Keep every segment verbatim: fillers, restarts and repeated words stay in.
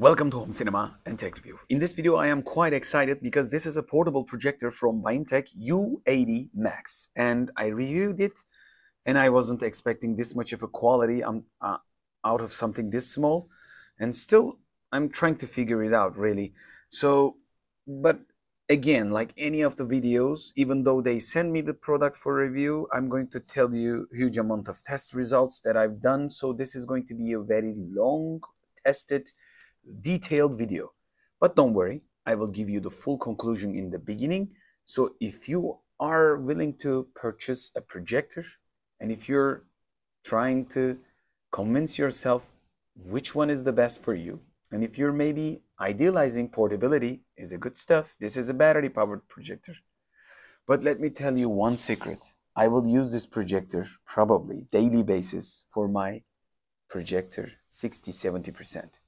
Welcome to Home Cinema and Tech Review. In this video I am quite excited because this is a portable projector from Byintek U eighty Max, and I reviewed it and I wasn't expecting this much of a quality um, uh, out of something this small, and still I'm trying to figure it out really. So, but again, like any of the videos, even though they send me the product for review, I'm going to tell you huge amount of test results that I've done, so this is going to be a very long tested detailed video. But don't worry, I will give you the full conclusion in the beginning. So if you are willing to purchase a projector and if you're trying to convince yourself which one is the best for you, and if you're maybe idealizing portability is a good stuff, this is a battery powered projector. But let me tell you one secret. I will use this projector probably daily basis for my projector sixty to seventy percent.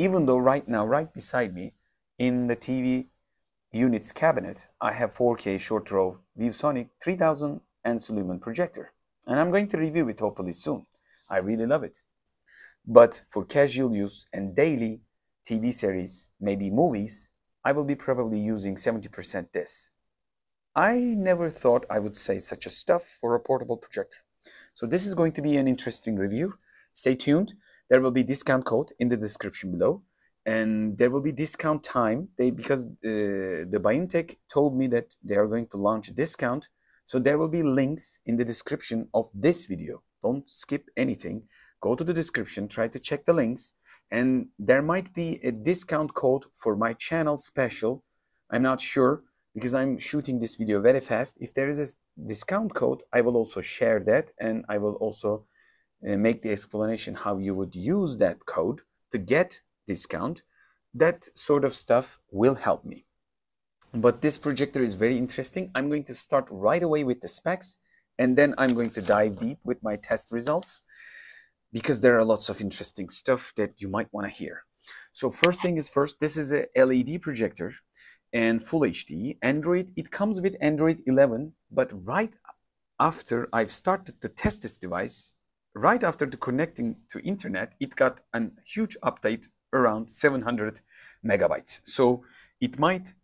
Even though right now, right beside me, in the T V unit's cabinet, I have four K short row ViewSonic three thousand Ansi Lumen projector. And I'm going to review it hopefully soon. I really love it. But for casual use and daily T V series, maybe movies, I will be probably using seventy percent this. I never thought I would say such a stuff for a portable projector. So this is going to be an interesting review. Stay tuned. There will be discount code in the description below, and there will be discount time. They because uh, the Byintek told me that they are going to launch a discount, so there will be links in the description of this video. Don't skip anything. Go to the description, try to check the links, and there might be a discount code for my channel special. I'm not sure because I'm shooting this video very fast. If there is a discount code, I will also share that, and I will also And make the explanation how you would use that code to get discount. That sort of stuff will help me. But this projector is very interesting. I'm going to start right away with the specs, and then I'm going to dive deep with my test results because there are lots of interesting stuff that you might want to hear. So first thing is first, this is a L E D projector and Full H D Android. It comes with Android eleven, but right after I've started to test this device, right after the connecting to internet, it got a huge update around seven hundred megabytes. So it might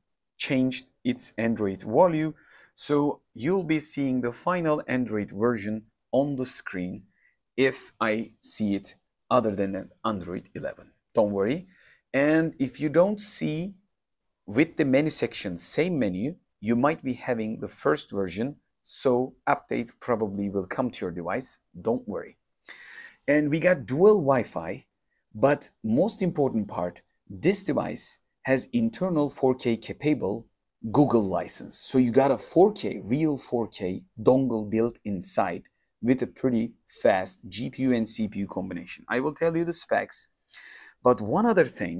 change its Android value. So you'll be seeing the final Android version on the screen if I see it other than an Android eleven. Don't worry. And if you don't see with the menu section, same menu, you might be having the first version. So update probably will come to your device. Don't worry. And we got dual Wi-Fi, but most important part, this device has internal four K capable Google license. So you got a four K, real four K dongle built inside with a pretty fast G P U and C P U combination. I will tell you the specs, but one other thing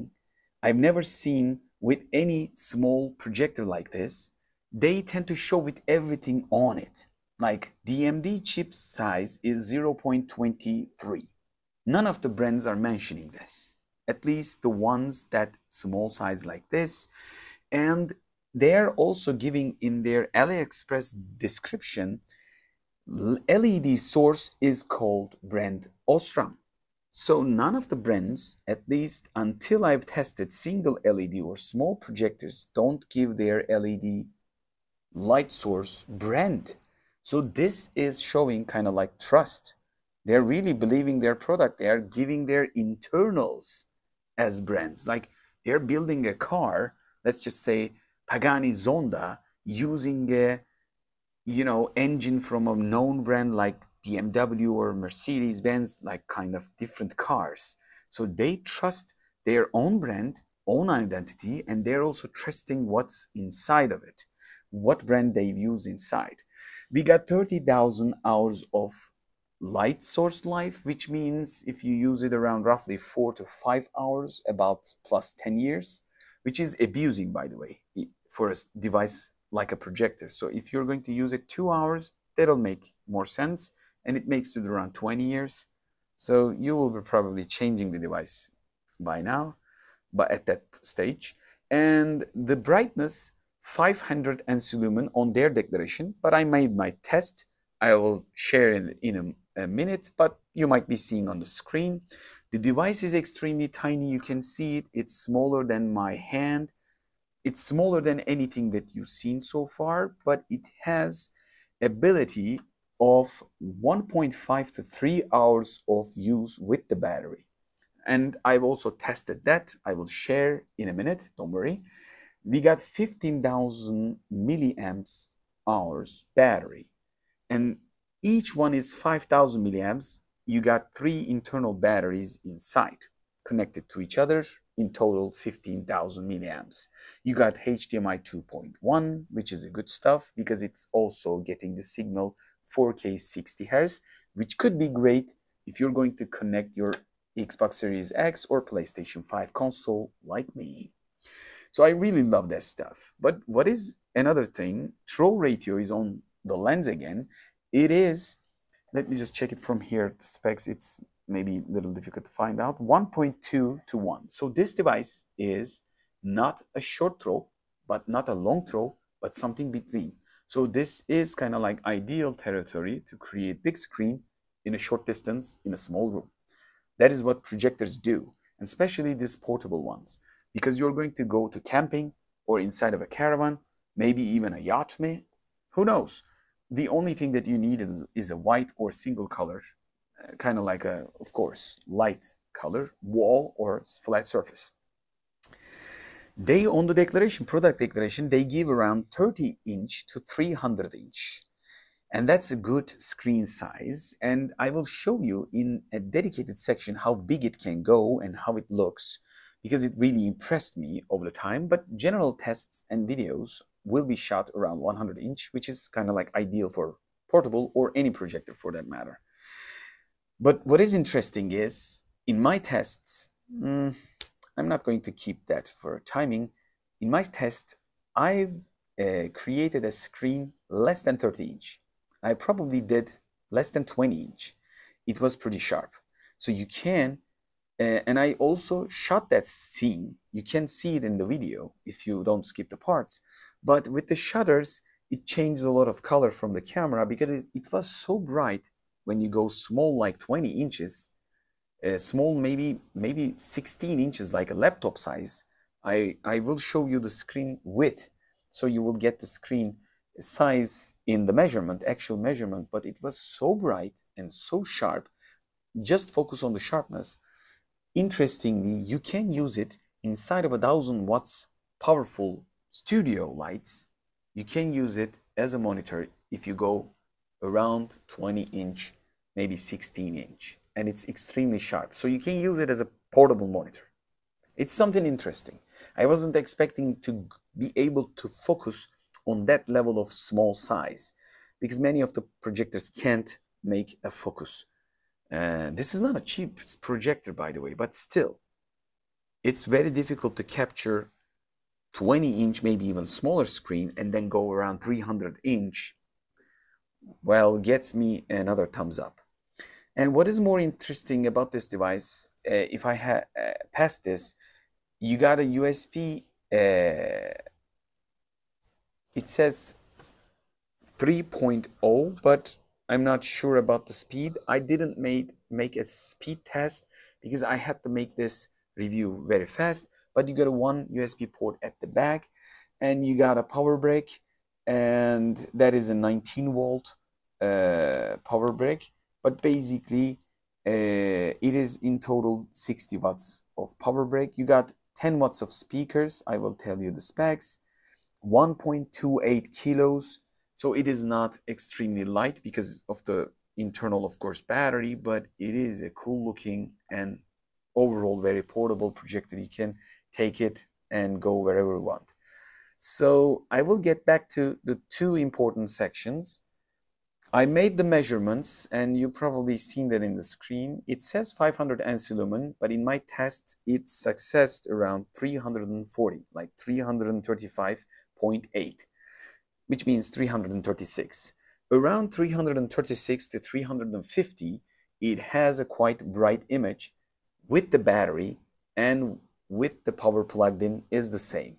I've never seen with any small projector like this, they tend to show with everything on it. Like D M D chip size is zero point two three. None of the brands are mentioning this, at least the ones that small size like this. And they're also giving in their AliExpress description, L E D source is called brand Osram. So none of the brands, at least until I've tested single L E D or small projectors, don't give their L E D light source brand. So this is showing kind of like trust. They're really believing their product. They are giving their internals as brands. Like they're building a car, let's just say Pagani Zonda, using a, you know, engine from a known brand like B M W or Mercedes-Benz, like kind of different cars. So they trust their own brand, own identity, and they're also trusting what's inside of it, what brand they've used inside. We got thirty thousand hours of light source life, which means if you use it around roughly four to five hours, about plus ten years, which is abusing, by the way, for a device like a projector. So if you're going to use it two hours, that'll make more sense, and it makes it around twenty years. So you will be probably changing the device by now, but at that stage. And the brightness, five hundred Ansi Lumen on their declaration, but I made my test. I will share it in a, a minute, but you might be seeing on the screen. The device is extremely tiny. You can see it. It's smaller than my hand. It's smaller than anything that you've seen so far, but it has ability of one point five to three hours of use with the battery. And I've also tested that. I will share in a minute, don't worry. We got fifteen thousand milliamps hours battery, and each one is five thousand milliamps. You got three internal batteries inside connected to each other, in total fifteen thousand milliamps. You got H D M I two point one, which is a good stuff because it's also getting the signal four K sixty hertz, which could be great if you're going to connect your Xbox Series X or PlayStation five console like me. So I really love that stuff. But what is another thing, throw ratio is on the lens again. It is, let me just check it from here, the specs, it's maybe a little difficult to find out, one point two to one. So this device is not a short throw, but not a long throw, but something between. So this is kind of like ideal territory to create big screen in a short distance in a small room. That is what projectors do, and especially these portable ones, because you're going to go to camping or inside of a caravan, maybe even a yacht, may, who knows? The only thing that you need is a white or single color, kind of like a, of course, light color, wall or flat surface. They, on the declaration, product declaration, they give around thirty inch to three hundred inch. And that's a good screen size. And I will show you in a dedicated section how big it can go and how it looks, because it really impressed me over the time. But general tests and videos will be shot around one hundred inch, which is kind of like ideal for portable or any projector for that matter. But what is interesting is in my tests, mm, I'm not going to keep that for timing. In my test, I've uh, created a screen less than thirty inch. I probably did less than twenty inch. It was pretty sharp. So you can, uh, and I also shot that scene. You can see it in the video if you don't skip the parts, but with the shutters, it changed a lot of color from the camera because it, it was so bright. When you go small, like twenty inches, uh, small, maybe, maybe sixteen inches, like a laptop size, I, I will show you the screen width. So you will get the screen size in the measurement, actual measurement, but it was so bright and so sharp. Just focus on the sharpness. Interestingly, you can use it inside of a thousand watts powerful studio lights. You can use it as a monitor if you go around twenty inch, maybe sixteen inch, and it's extremely sharp. So you can use it as a portable monitor. It's something interesting. I wasn't expecting to be able to focus on that level of small size because many of the projectors can't make a focus. Uh, this is not a cheap projector, by the way, but still, it's very difficult to capture twenty inch, maybe even smaller screen, and then go around three hundred inch. Well, gets me another thumbs up. And what is more interesting about this device, uh, if I ha uh, pass this, you got a U S B, uh, it says three point oh, but I'm not sure about the speed. I didn't made, make a speed test because I had to make this review very fast, but you got a one U S B port at the back, and you got a power brick, and that is a nineteen volt uh, power brick, but basically uh, it is in total sixty watts of power brick. You got ten watts of speakers. I will tell you the specs. One point two eight kilos, so it is not extremely light because of the internal, of course, battery, but it is a cool looking and overall very portable projector. You can take it and go wherever you want. So I will get back to the two important sections. I made the measurements, and you probably seen that in the screen. It says five hundred ANSI lumen, but in my test, it successed around three hundred forty, like three hundred thirty-five point eight, which means three hundred thirty-six. Around three hundred thirty-six to three hundred fifty, it has a quite bright image with the battery, and with the power plugged in is the same.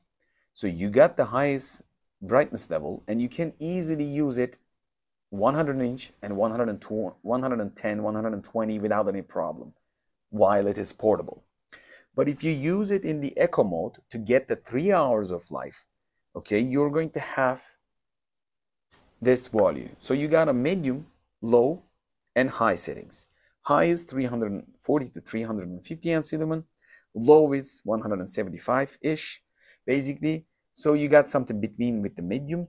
So you got the highest brightness level, and you can easily use it one hundred inch and one hundred ten, one hundred twenty without any problem while it is portable. But if you use it in the eco mode to get the three hours of life, okay, you're going to have this volume. So you got a medium, low, and high settings. High is three hundred forty to three hundred fifty Ansi-Lumen. Low is one hundred seventy-five-ish, basically. So you got something between with the medium.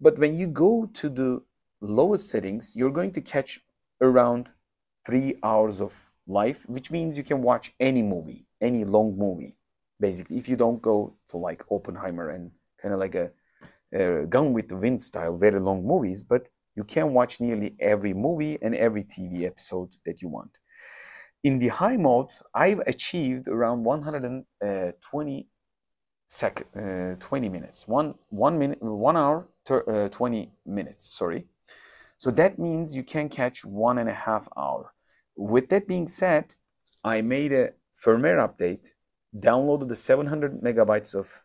But when you go to the lowest settings, you're going to catch around three hours of life, which means you can watch any movie, any long movie, basically, if you don't go to like Oppenheimer and kind of like a, a Gone with the Wind style, very long movies, but you can watch nearly every movie and every T V episode that you want. In the high mode, I've achieved around one hundred twenty seconds, uh, twenty minutes, one, one minute, one hour, uh, twenty minutes, sorry. So that means you can catch one and a half hour. With that being said, I made a firmware update, downloaded the seven hundred megabytes of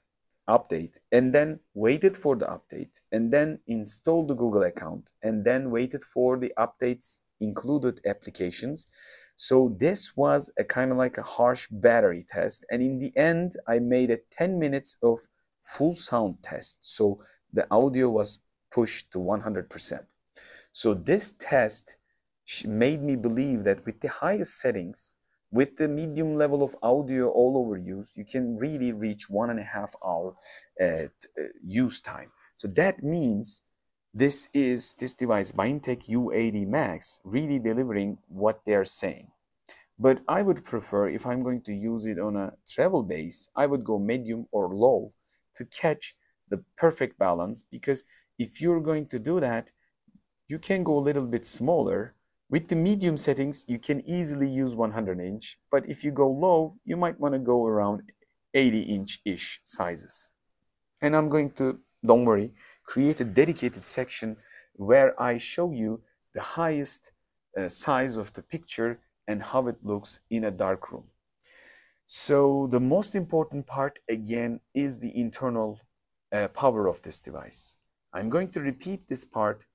update, and then waited for the update, and then installed the Google account, and then waited for the updates included applications. So this was a kind of like a harsh battery test. And in the end, I made a ten minutes of full sound test. So the audio was pushed to one hundred percent. So this test made me believe that with the highest settings, with the medium level of audio all over use, you can really reach one and a half hour uh, use time. So that means this is this device, Byintek U eighty Max, really delivering what they're saying. But I would prefer, if I'm going to use it on a travel base, I would go medium or low to catch the perfect balance, because if you're going to do that, you can go a little bit smaller. With the medium settings, you can easily use one hundred inch, but if you go low, you might want to go around eighty inch-ish sizes. And I'm going to, don't worry, create a dedicated section where I show you the highest uh, size of the picture and how it looks in a dark room. So the most important part, again, is the internal uh, power of this device. I'm going to repeat this part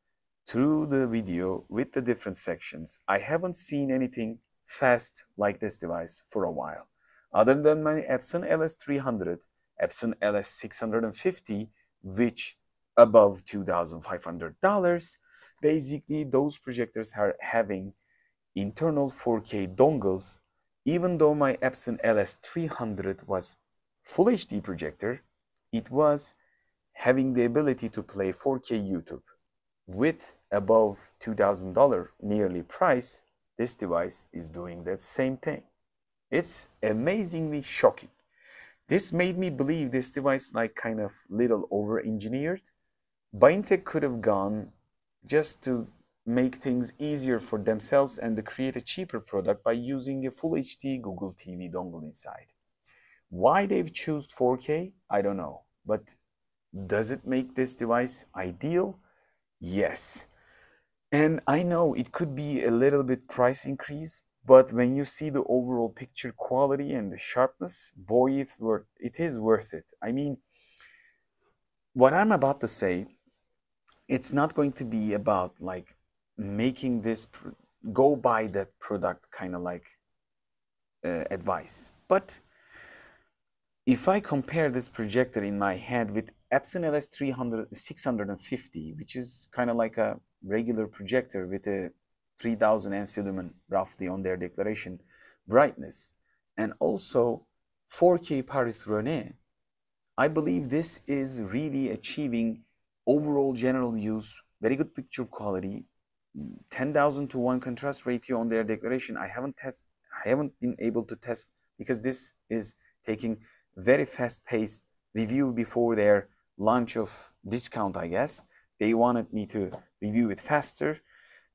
through the video with the different sections. I haven't seen anything fast like this device for a while. Other than my Epson L S three hundred, Epson L S six fifty, which above two thousand five hundred dollars, basically those projectors are having internal four K dongles, even though my Epson L S three hundred was full H D projector, it was having the ability to play four K YouTube. With above two thousand dollars nearly price, this device is doing that same thing. It's amazingly shocking. This made me believe this device like kind of little over-engineered. Byintek could have gone just to make things easier for themselves and to create a cheaper product by using a full H D Google T V dongle inside. Why they've chosen four K, I don't know. But does it make this device ideal? Yes, and I know it could be a little bit price increase, but when you see the overall picture quality and the sharpness, boy, it's worth, it is worth it. I mean, what I'm about to say, it's not going to be about like making this go buy that product kind of like uh, advice. But if I compare this projector in my hand with Epson L S six fifty, which is kind of like a regular projector with a three thousand Ansi-Lumen roughly on their declaration brightness, and also four K Paris René, I believe this is really achieving overall general use, very good picture quality, ten thousand to one contrast ratio on their declaration. I haven't test, I haven't been able to test because this is taking very fast-paced review before their launch of discount, I guess. They wanted me to review it faster,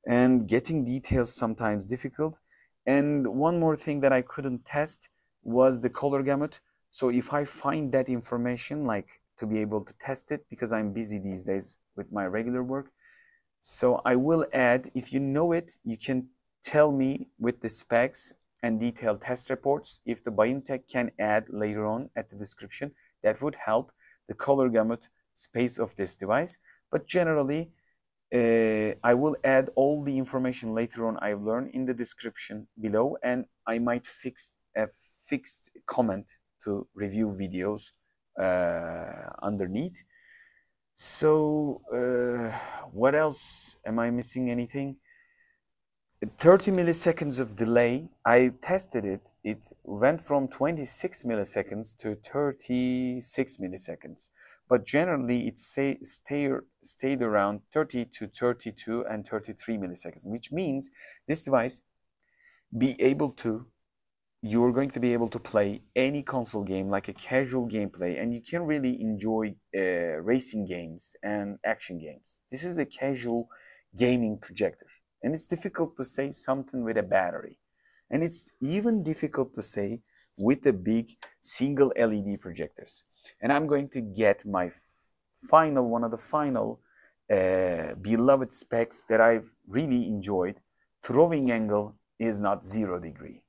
and getting details sometimes difficult. And one more thing that I couldn't test was the color gamut. So if I find that information, like to be able to test it, because I'm busy these days with my regular work. So I will add, if you know it, you can tell me with the specs and detailed test reports. If the Byintek can add later on at the description, that would help the color gamut space of this device. But generally, Uh, I will add all the information later on I've learned in the description below, and I might fix a fixed comment to review videos uh, underneath. So uh, what else? Am I missing anything? thirty milliseconds of delay. I tested it. It went from twenty-six milliseconds to thirty-six milliseconds. But generally, it stay, stay, stayed around thirty to thirty-two and thirty-three milliseconds, which means this device be able to, you're going to be able to play any console game, like a casual gameplay, and you can really enjoy uh, racing games and action games. This is a casual gaming projector, and it's difficult to say something with a battery. And it's even difficult to say with the big single L E D projectors. And I'm going to get my final, one of the final uh, beloved specs that I've really enjoyed. Throwing angle is not zero degree.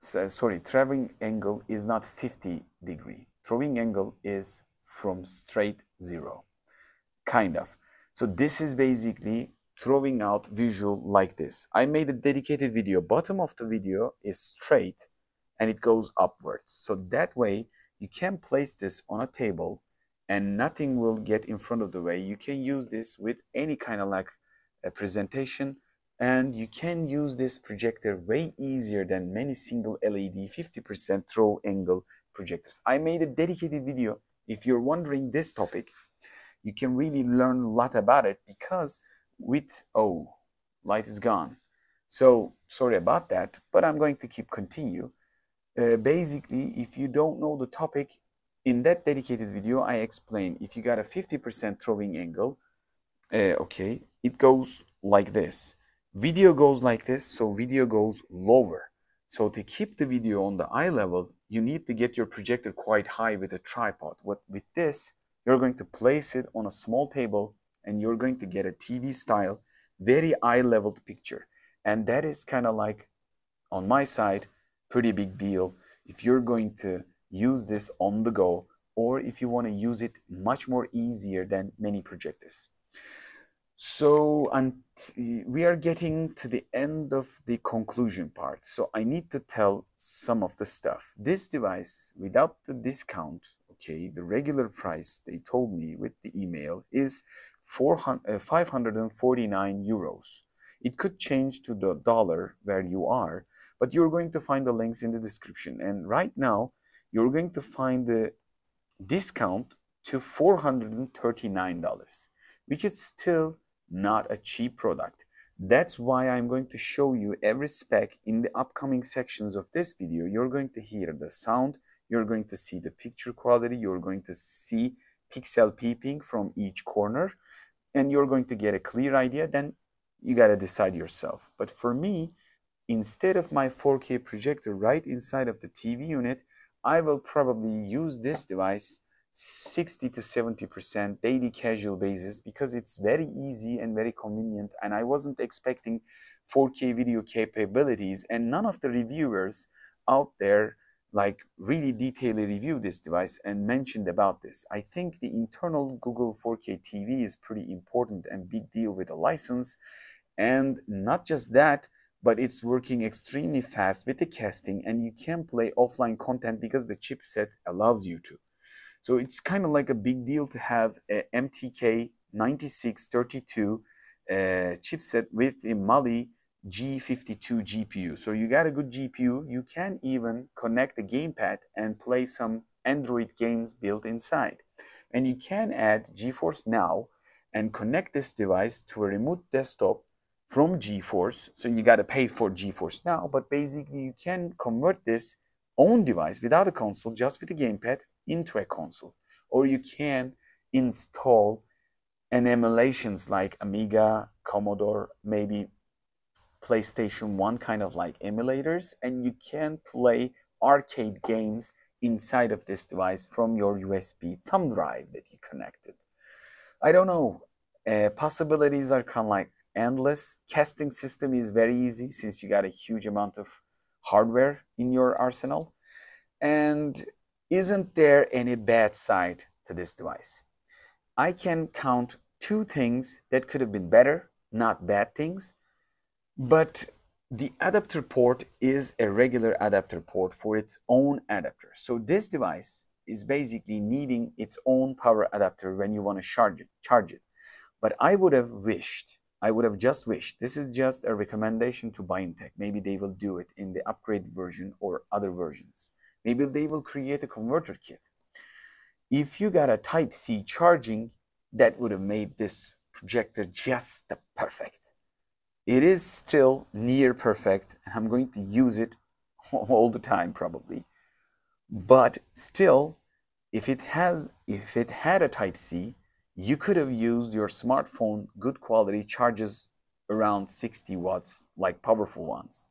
So, sorry, traveling angle is not fifty degree. Throwing angle is from straight zero, kind of. So this is basically throwing out visual like this. I made a dedicated video. Bottom of the video is straight and it goes upwards. So that way, you can place this on a table and nothing will get in front of the way. You can use this with any kind of like a presentation, and you can use this projector way easier than many single L E D fifty percent throw angle projectors. I made a dedicated video. If you're wondering this topic, you can really learn a lot about it, because with, oh, light is gone. So sorry about that, but I'm going to keep continue. Uh, basically, if you don't know the topic, in that dedicated video I explain if you got a fifty percent throwing angle, uh, okay, it goes like this. Video goes like this, so video goes lower. So to keep the video on the eye level, you need to get your projector quite high with a tripod. What, with this, you're going to place it on a small table and you're going to get a T V style, very eye-leveled picture. And that is kind of like, on my side, pretty big deal if you're going to use this on the go, or if you want to use it much more easier than many projectors. So and we are getting to the end of the conclusion part, so I need to tell some of the stuff. This device, without the discount, okay, the regular price they told me with the email is five hundred forty-nine euros. It could change to the dollar where you are, but you're going to find the links in the description. And right now, you're going to find the discount to four hundred thirty-nine dollars, which is still not a cheap product. That's why I'm going to show you every spec in the upcoming sections of this video. You're going to hear the sound, you're going to see the picture quality, you're going to see pixel peeping from each corner, and you're going to get a clear idea. Then you gotta decide yourself. But for me, instead of my four K projector right inside of the T V unit, I will probably use this device sixty to seventy percent daily casual basis, because it's very easy and very convenient, and I wasn't expecting four K video capabilities, and none of the reviewers out there like really detailedly reviewed this device and mentioned about this. I think the internal Google four K T V is pretty important and big deal with the license, and not just that, but it's working extremely fast with the casting, and you can play offline content because the chipset allows you to. So it's kind of like a big deal to have a M T K ninety-six thirty-two uh, chipset with a Mali G fifty-two G P U. So you got a good G P U, you can even connect the gamepad and play some Android games built inside. And you can add GeForce Now and connect this device to a remote desktop from GeForce, so you gotta pay for GeForce Now, but basically you can convert this own device without a console, just with a gamepad, into a console. Or you can install an emulations like Amiga, Commodore, maybe PlayStation one kind of like emulators, and you can play arcade games inside of this device from your U S B thumb drive that you connected. I don't know, uh, possibilities are kind of like endless. Casting system is very easy since you got a huge amount of hardware in your arsenal. And isn't there any bad side to this device? I can count two things that could have been better, not bad things. But the adapter port is a regular adapter port for its own adapter. So this device is basically needing its own power adapter when you want to charge it, charge it. But I would have wished, I would have just wished, this is just a recommendation to Byintek. Maybe they will do it in the upgrade version or other versions. Maybe they will create a converter kit. If you got a Type C charging, that would have made this projector just the perfect. It is still near perfect, and I'm going to use it all the time probably. But still, if it has, if it had a Type C, you could have used your smartphone good quality charges around sixty watts, like powerful ones.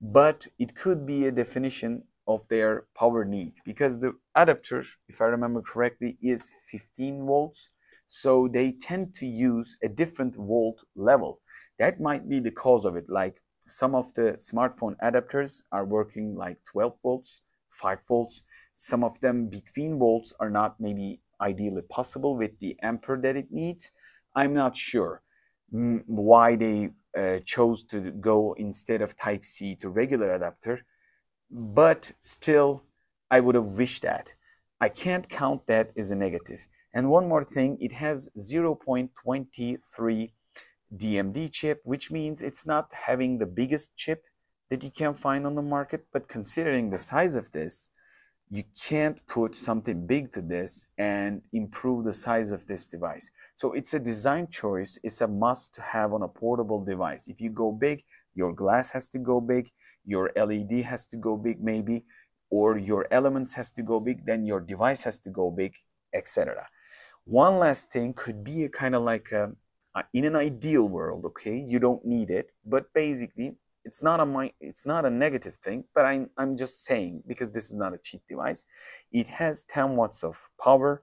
But it could be a definition of their power need, because the adapter, if I remember correctly, is fifteen volts. So they tend to use a different volt level. That might be the cause of it. Like some of the smartphone adapters are working like twelve volts, five volts. Some of them between volts are not maybe ideally possible with the ampere that it needs. I'm not sure why they uh, chose to go instead of Type C to regular adapter. But still, I would have wished that. I can't count that as a negative. And one more thing, it has zero point two three D M D chip, which means it's not having the biggest chip that you can find on the market. But considering the size of this, you can't put something big to this and improve the size of this device. So it's a design choice. It's a must to have on a portable device. If you go big, your glass has to go big, your L E D has to go big maybe, or your elements has to go big, then your device has to go big, et cetera. One last thing could be a kind of like a, a, in an ideal world, okay, you don't need it, but basically it's not a it's not a negative thing, but I'm I'm just saying because this is not a cheap device. It has ten watts of power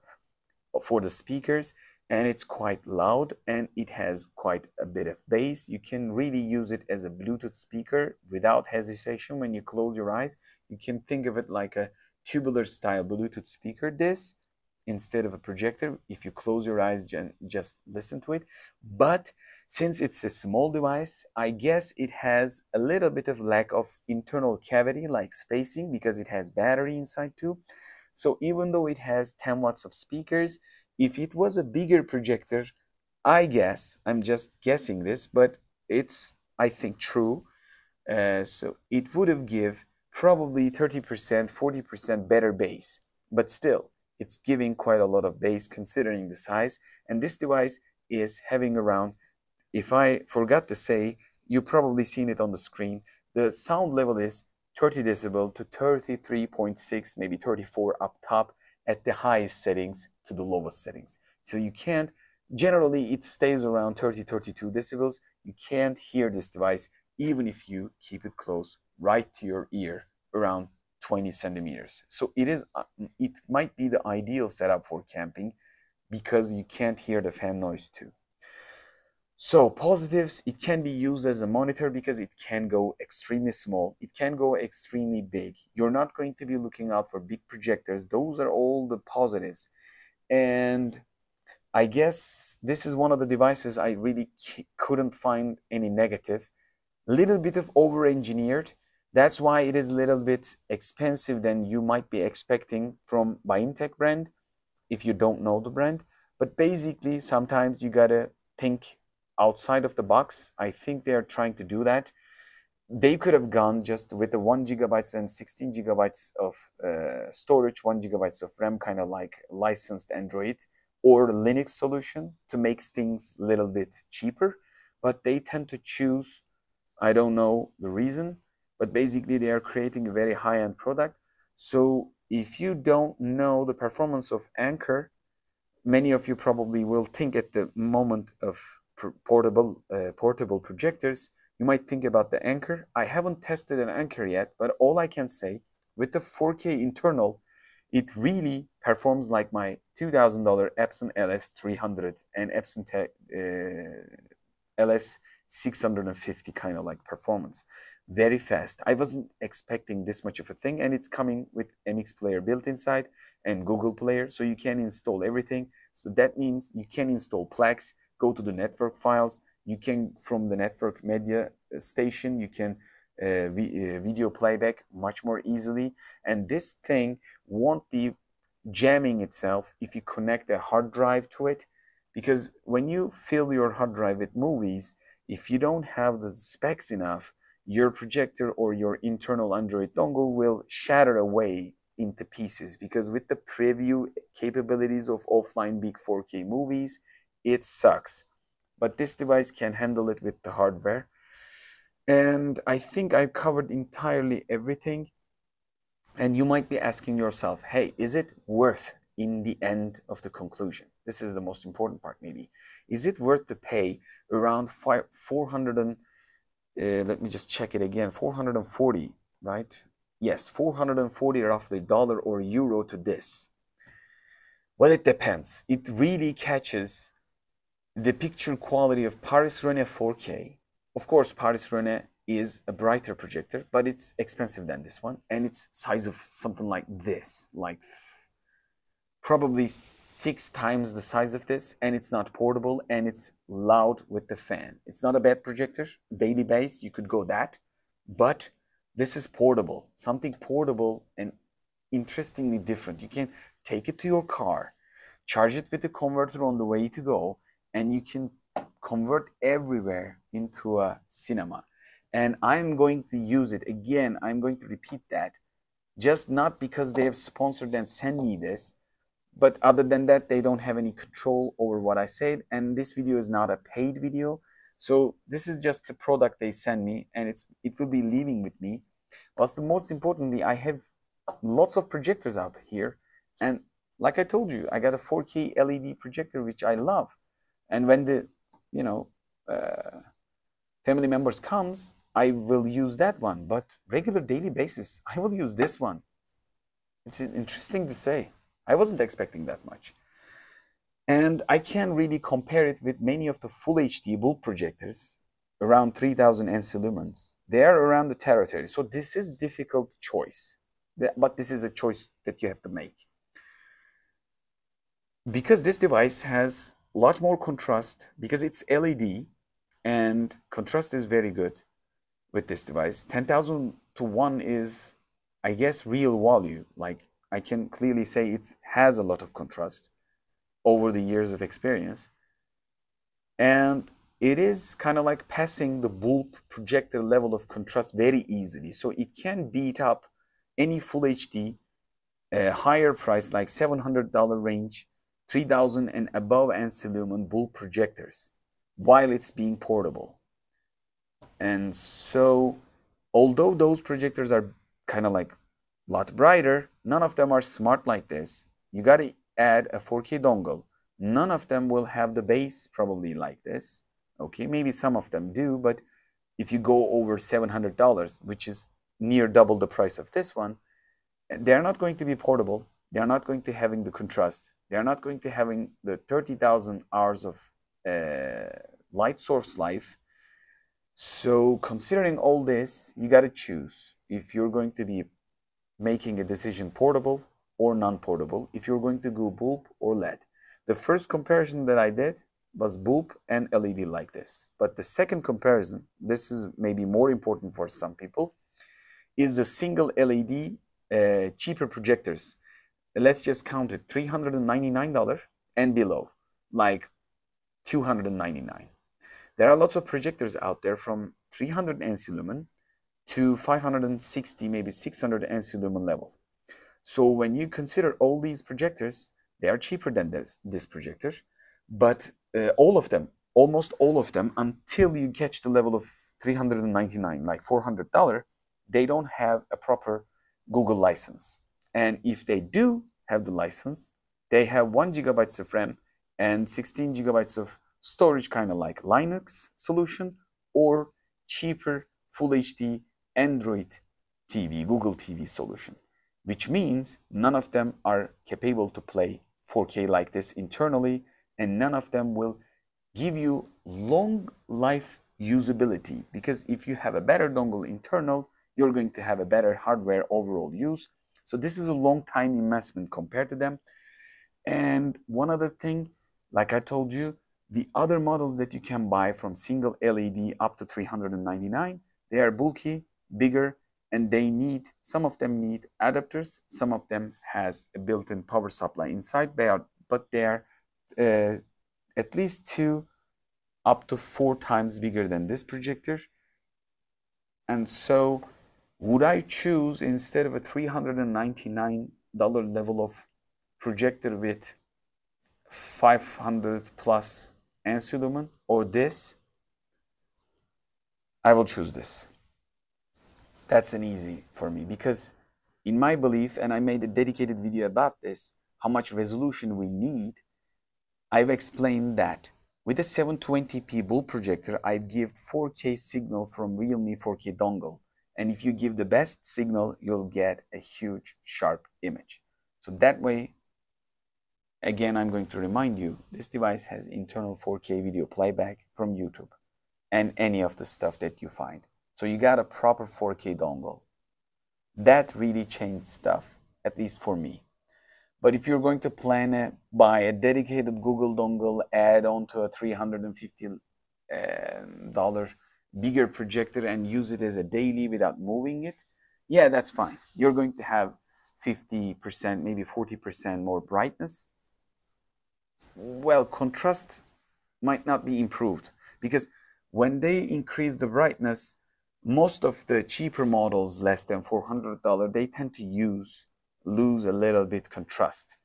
for the speakers, and it's quite loud, and it has quite a bit of bass. You can really use it as a Bluetooth speaker without hesitation. When you close your eyes, you can think of it like a tubular style Bluetooth speaker. This, instead of a projector, if you close your eyes and just listen to it. But since it's a small device, I guess it has a little bit of lack of internal cavity, like spacing, because it has battery inside too. So even though it has ten watts of speakers, if it was a bigger projector, I guess, I'm just guessing this, but it's, I think, true. Uh, so it would have give probably thirty percent, forty percent better bass, but still, it's giving quite a lot of bass considering the size. And this device is having around, if I forgot to say, you've probably seen it on the screen, the sound level is thirty decibel to thirty-three point six, maybe thirty-four up top at the highest settings to the lowest settings. So you can't, generally it stays around thirty, thirty-two decibels. You can't hear this device even if you keep it close right to your ear around twenty centimeters. So it is, it might be the ideal setup for camping because you can't hear the fan noise too. So positives, it can be used as a monitor because it can go extremely small, it can go extremely big. You're not going to be looking out for big projectors. Those are all the positives. And I guess this is one of the devices I really couldn't find any negative. Little bit of over-engineered. That's why it is a little bit expensive than you might be expecting from Byintek brand, if you don't know the brand. But basically, sometimes you gotta think outside of the box. I think they are trying to do that. They could have gone just with the one gigabytes and sixteen gigabytes of uh, storage, one gigabytes of RAM, kind of like licensed Android or Linux solution to make things a little bit cheaper. But they tend to choose, I don't know the reason, but basically they are creating a very high-end product. So if you don't know the performance of Anker, many of you probably will think at the moment of portable, uh, portable projectors, you might think about the Anker. I haven't tested an Anker yet, but all I can say, with the four K internal, it really performs like my two thousand dollar Epson L S three hundred and Epson uh, L S six fifty kind of like performance. very fast. I wasn't expecting this much of a thing, and it's coming with M X Player built inside and Google Player, so you can install everything. So that means you can install Plex, go to the network files, you can, from the network media station, you can uh, vi uh, video playback much more easily. And this thing won't be jamming itself if you connect a hard drive to it, because when you fill your hard drive with movies, if you don't have the specs enough, your projector or your internal Android dongle will shatter away into pieces, because with the preview capabilities of offline big four K movies, it sucks. But this device can handle it with the hardware. And I think I've covered entirely everything. And you might be asking yourself, hey, is it worth, in the end of the conclusion, this is the most important part maybe, is it worth to pay around five, four hundred and Uh, let me just check it again, four hundred forty, right? Yes, four hundred forty roughly dollar or euro to this. Well, it depends. It really catches the picture quality of Paris Rennes four K. Of course, Paris Rennes is a brighter projector, but it's expensive than this one. And it's size of something like this, like probably six times the size of this, and it's not portable, and it's loud with the fan. It's not a bad projector, daily base, you could go that, but this is portable, something portable and interestingly different. You can take it to your car, charge it with the converter on the way to go, and you can convert everywhere into a cinema. And I'm going to use it again, I'm going to repeat that, just not because they have sponsored and sent me this, but other than that, they don't have any control over what I said. And this video is not a paid video. So this is just the product they send me, and it's, it will be leaving with me. But most importantly, I have lots of projectors out here. And like I told you, I got a four K L E D projector, which I love. And when the, you know, uh, family members comes, I will use that one. But regular daily basis, I will use this one. It's interesting to say. I wasn't expecting that much. And I can really compare it with many of the full H D bulb projectors, around three thousand A N S I lumens. They are around the territory. So this is difficult choice, but this is a choice that you have to make. Because this device has a lot more contrast, because it's L E D, and contrast is very good with this device. ten thousand to one is, I guess, real value. Like, I can clearly say it has a lot of contrast over the years of experience. And it is kind of like passing the bulb projector level of contrast very easily. So it can beat up any full H D, uh, higher price like seven hundred dollar range, three thousand and above A N S I lumen bulb projectors while it's being portable. And so although those projectors are kind of like a lot brighter, none of them are smart like this. You got to add a four K dongle. None of them will have the base probably like this. Okay, maybe some of them do, but if you go over seven hundred dollars, which is near double the price of this one, they're not going to be portable. They're not going to having the contrast. They're not going to having the thirty thousand hours of uh, light source life. So considering all this, you got to choose if you're going to be making a decision portable or non-portable, if you're going to go bulb or L E D. The first comparison that I did was bulb and L E D like this. But the second comparison, this is maybe more important for some people, is the single L E D uh, cheaper projectors. Let's just count it, three hundred ninety-nine dollars and below, like two hundred ninety-nine dollars. There are lots of projectors out there from three hundred A N S I lumen to five hundred sixty, maybe six hundred A N S I lumen level. So when you consider all these projectors, they are cheaper than this, this projector, but uh, all of them, almost all of them, until you catch the level of three hundred ninety-nine, like four hundred dollars, they don't have a proper Google license. And if they do have the license, they have one gigabytes of RAM and sixteen gigabytes of storage, kind of like Linux solution or cheaper full H D Android T V, Google T V solution, which means none of them are capable to play four K like this internally, and none of them will give you long life usability, because if you have a better dongle internal, you're going to have a better hardware overall use. So this is a long time investment compared to them. And one other thing, like I told you, the other models that you can buy from single L E D up to three hundred ninety-nine, they are bulky, bigger, and they need, some of them need adapters, some of them has a built-in power supply inside. They are, but they are uh, at least two up to four times bigger than this projector. And so would I choose, instead of a three hundred ninety-nine dollar level of projector with five hundred plus A N S I lumen, or this? I will choose this. That's an easy for me, because in my belief, and I made a dedicated video about this, how much resolution we need, I've explained that with a seven twenty p bull projector, I give four K signal from Realme four K dongle, and if you give the best signal, you'll get a huge sharp image. So that way, again, I'm going to remind you, this device has internal four K video playback from YouTube and any of the stuff that you find. So you got a proper four K dongle. That really changed stuff, at least for me. But if you're going to plan to buy a dedicated Google dongle, add on to a three hundred fifty dollar uh, bigger projector and use it as a daily without moving it, yeah, that's fine. You're going to have fifty percent, maybe forty percent more brightness. Well, contrast might not be improved, because when they increase the brightness, most of the cheaper models, less than four hundred dollars, they tend to use lose a little bit contrast.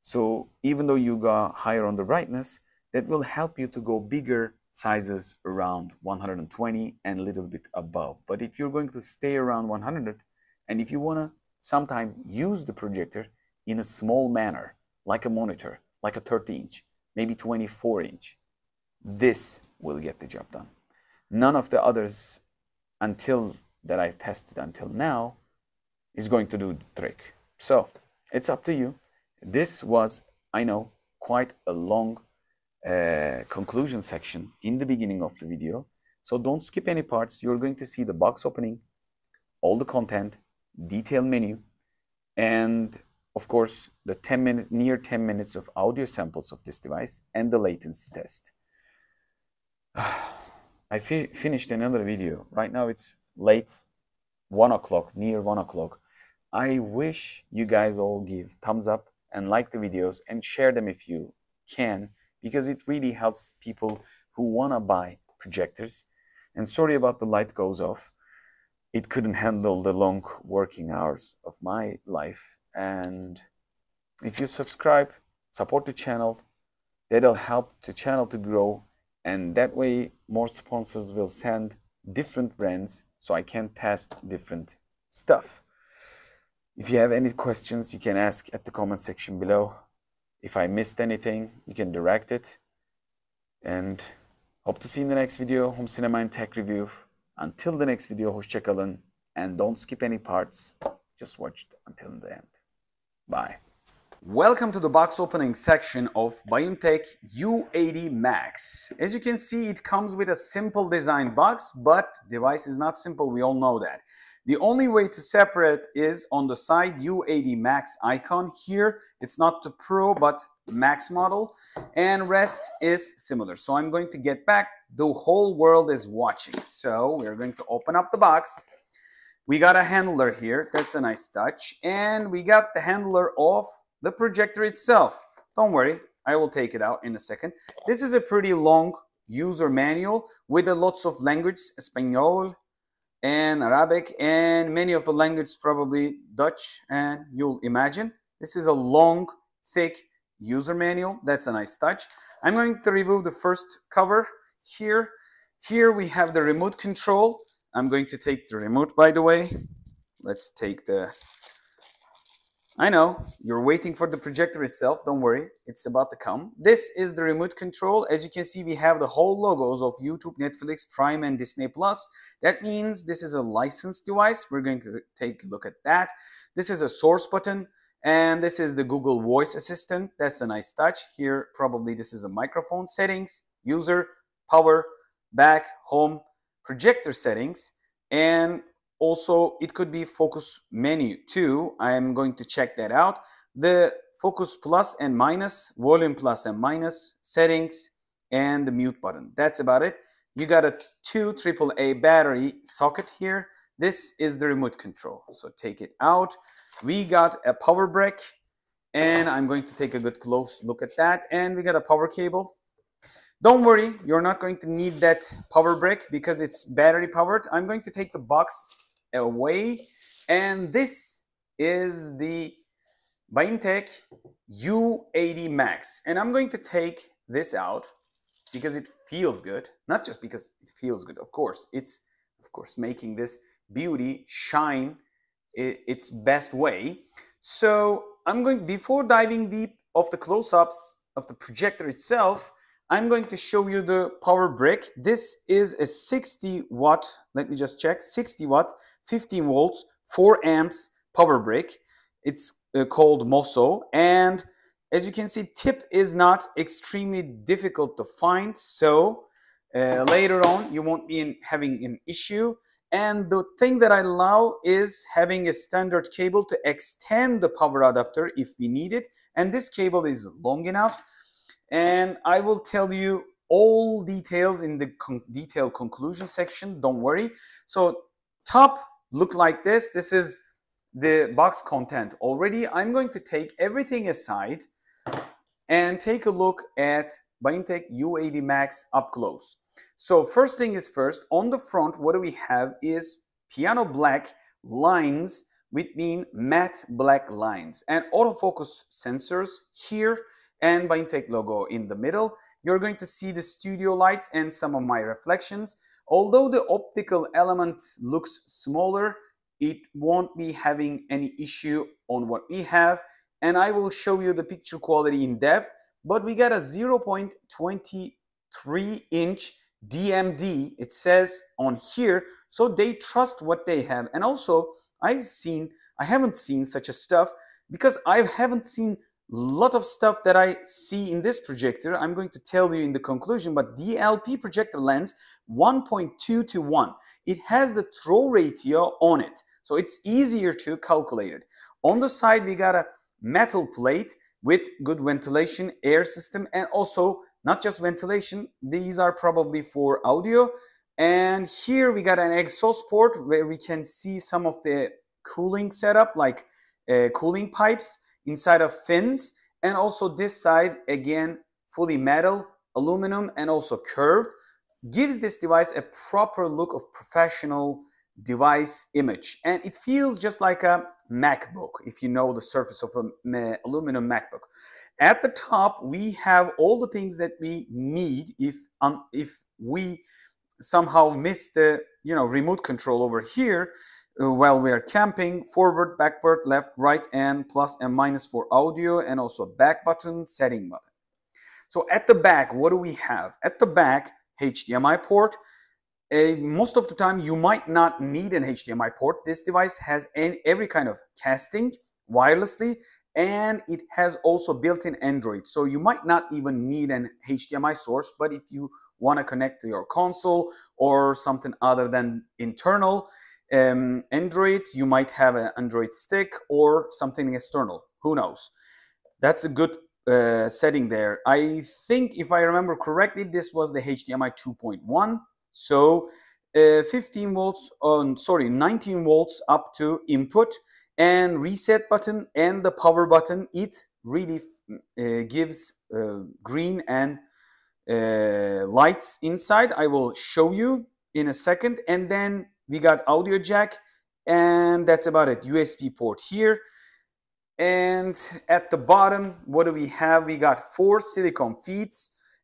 So even though you go higher on the brightness, that will help you to go bigger sizes around one hundred twenty and a little bit above. But if you're going to stay around one hundred, and if you want to sometimes use the projector in a small manner, like a monitor, like a thirty inch, maybe twenty-four inch, this will get the job done. None of the others until that I've tested until now is going to do the trick. So it's up to you. This was, I know, quite a long uh, conclusion section in the beginning of the video. So don't skip any parts. You're going to see the box opening, all the content, detailed menu, and of course the ten minutes, near ten minutes of audio samples of this device and the latency test. I fi finished another video. Right now it's late, one o'clock, near one o'clock. I wish you guys all give thumbs up and like the videos and share them if you can, because it really helps people who want to buy projectors. And sorry about the light goes off. It couldn't handle the long working hours of my life. And if you subscribe, support the channel, that'll help the channel to grow. And that way more sponsors will send different brands so I can test different stuff. If you have any questions, you can ask at the comment section below. If I missed anything, you can direct it. And hope to see you in the next video, Home Cinema and Tech Review. Until the next video, hoşçakalın, and don't skip any parts. Just watch it until the end. Bye. Welcome to the box opening section of Byintek U eighty Max. As you can see, it comes with a simple design box, but device is not simple, we all know that. The only way to separate is on the side U eighty Max icon here. It's not the Pro, but Max model, and rest is similar. So I'm going to get back. The whole world is watching. So we're going to open up the box. We got a handler here. That's a nice touch. And we got the handler of the projector itself. Don't worry, I will take it out in a second. This is a pretty long user manual with a lots of languages, Espanol, and Arabic, and many of the languages, probably Dutch, and you'll imagine. This is a long, thick user manual. That's a nice touch. I'm going to remove the first cover here. Here we have the remote control. I'm going to take the remote, by the way. Let's take the... I know, you're waiting for the projector itself. Don't worry, it's about to come. This is the remote control. As you can see, we have the whole logos of YouTube, Netflix, Prime, and Disney Plus. That means this is a licensed device. We're going to take a look at that. This is a source button, and this is the Google Voice Assistant. That's a nice touch. Here, probably this is a microphone settings, user, power, back, home, projector settings, and also it could be focus menu too. I am going to check that out. The focus plus and minus, volume plus and minus, settings, and the mute button. That's about it. You got a two triple A battery socket here. This is the remote control, so take it out. We got a power brick, and I'm going to take a good close look at that. And we got a power cable. Don't worry, you're not going to need that power brick because it's battery powered. I'm going to take the box away, and this is the Byintek U eighty Max. And I'm going to take this out because it feels good. Not just because it feels good, of course. It's, of course, making this beauty shine its best way. So I'm going, before diving deep of the close-ups of the projector itself, I'm going to show you the power brick. This is a sixty watt, let me just check, sixty watt, fifteen volts, four amps power brick. It's uh, called Moso, and as you can see, tip is not extremely difficult to find, so uh, later on you won't be in, having an issue. And the thing that I allow is having a standard cable to extend the power adapter if we need it, and this cable is long enough. And I will tell you all details in the con detailed conclusion section, don't worry. So top look like this. This is the box content already. I'm going to take everything aside and take a look at Byintek U eighty Max up close. So first thing is first, on the front what do we have is piano black lines, which mean matte black lines, and autofocus sensors here, and Byintek logo in the middle. You're going to see the studio lights and some of my reflections. Although the optical element looks smaller, it won't be having any issue on what we have, and I will show you the picture quality in depth. But we got a zero point two three inch D M D, it says on here, so they trust what they have. And also I've seen, I haven't seen such a stuff because I haven't seen lot of stuff that I see in this projector. I'm going to tell you in the conclusion, but D L P projector lens one point two to one. It has the throw ratio on it, so it's easier to calculate it. On the side we got a metal plate with good ventilation, air system, and also not just ventilation, these are probably for audio. And here we got an exhaust port where we can see some of the cooling setup, like uh, cooling pipes inside of fins. And also this side, again, fully metal, aluminum, and also curved, gives this device a proper look of professional device image. And it feels just like a MacBook, if you know the surface of an aluminum MacBook. At the top, we have all the things that we need if, um, if we somehow miss the you know, remote control over here. Uh, while we are camping, forward, backward, left, right, and plus and minus for audio, and also back button, setting button. So at the back, what do we have? At the back, H D M I port. Uh, most of the time, you might not need an H D M I port. This device has any, every kind of casting wirelessly, and it has also built-in Android. So you might not even need an H D M I source, but if you want to connect to your console or something other than internal, Um, Android, you might have an Android stick or something external, who knows. That's a good uh, setting there. I think if I remember correctly, this was the H D M I two point one, so uh, fifteen volts on, sorry, nineteen volts up to input, and reset button and the power button. It really uh, gives uh, green and uh, lights inside. I will show you in a second. And then we got audio jack, and that's about it. U S B port here. And at the bottom, what do we have? We got four silicone feet,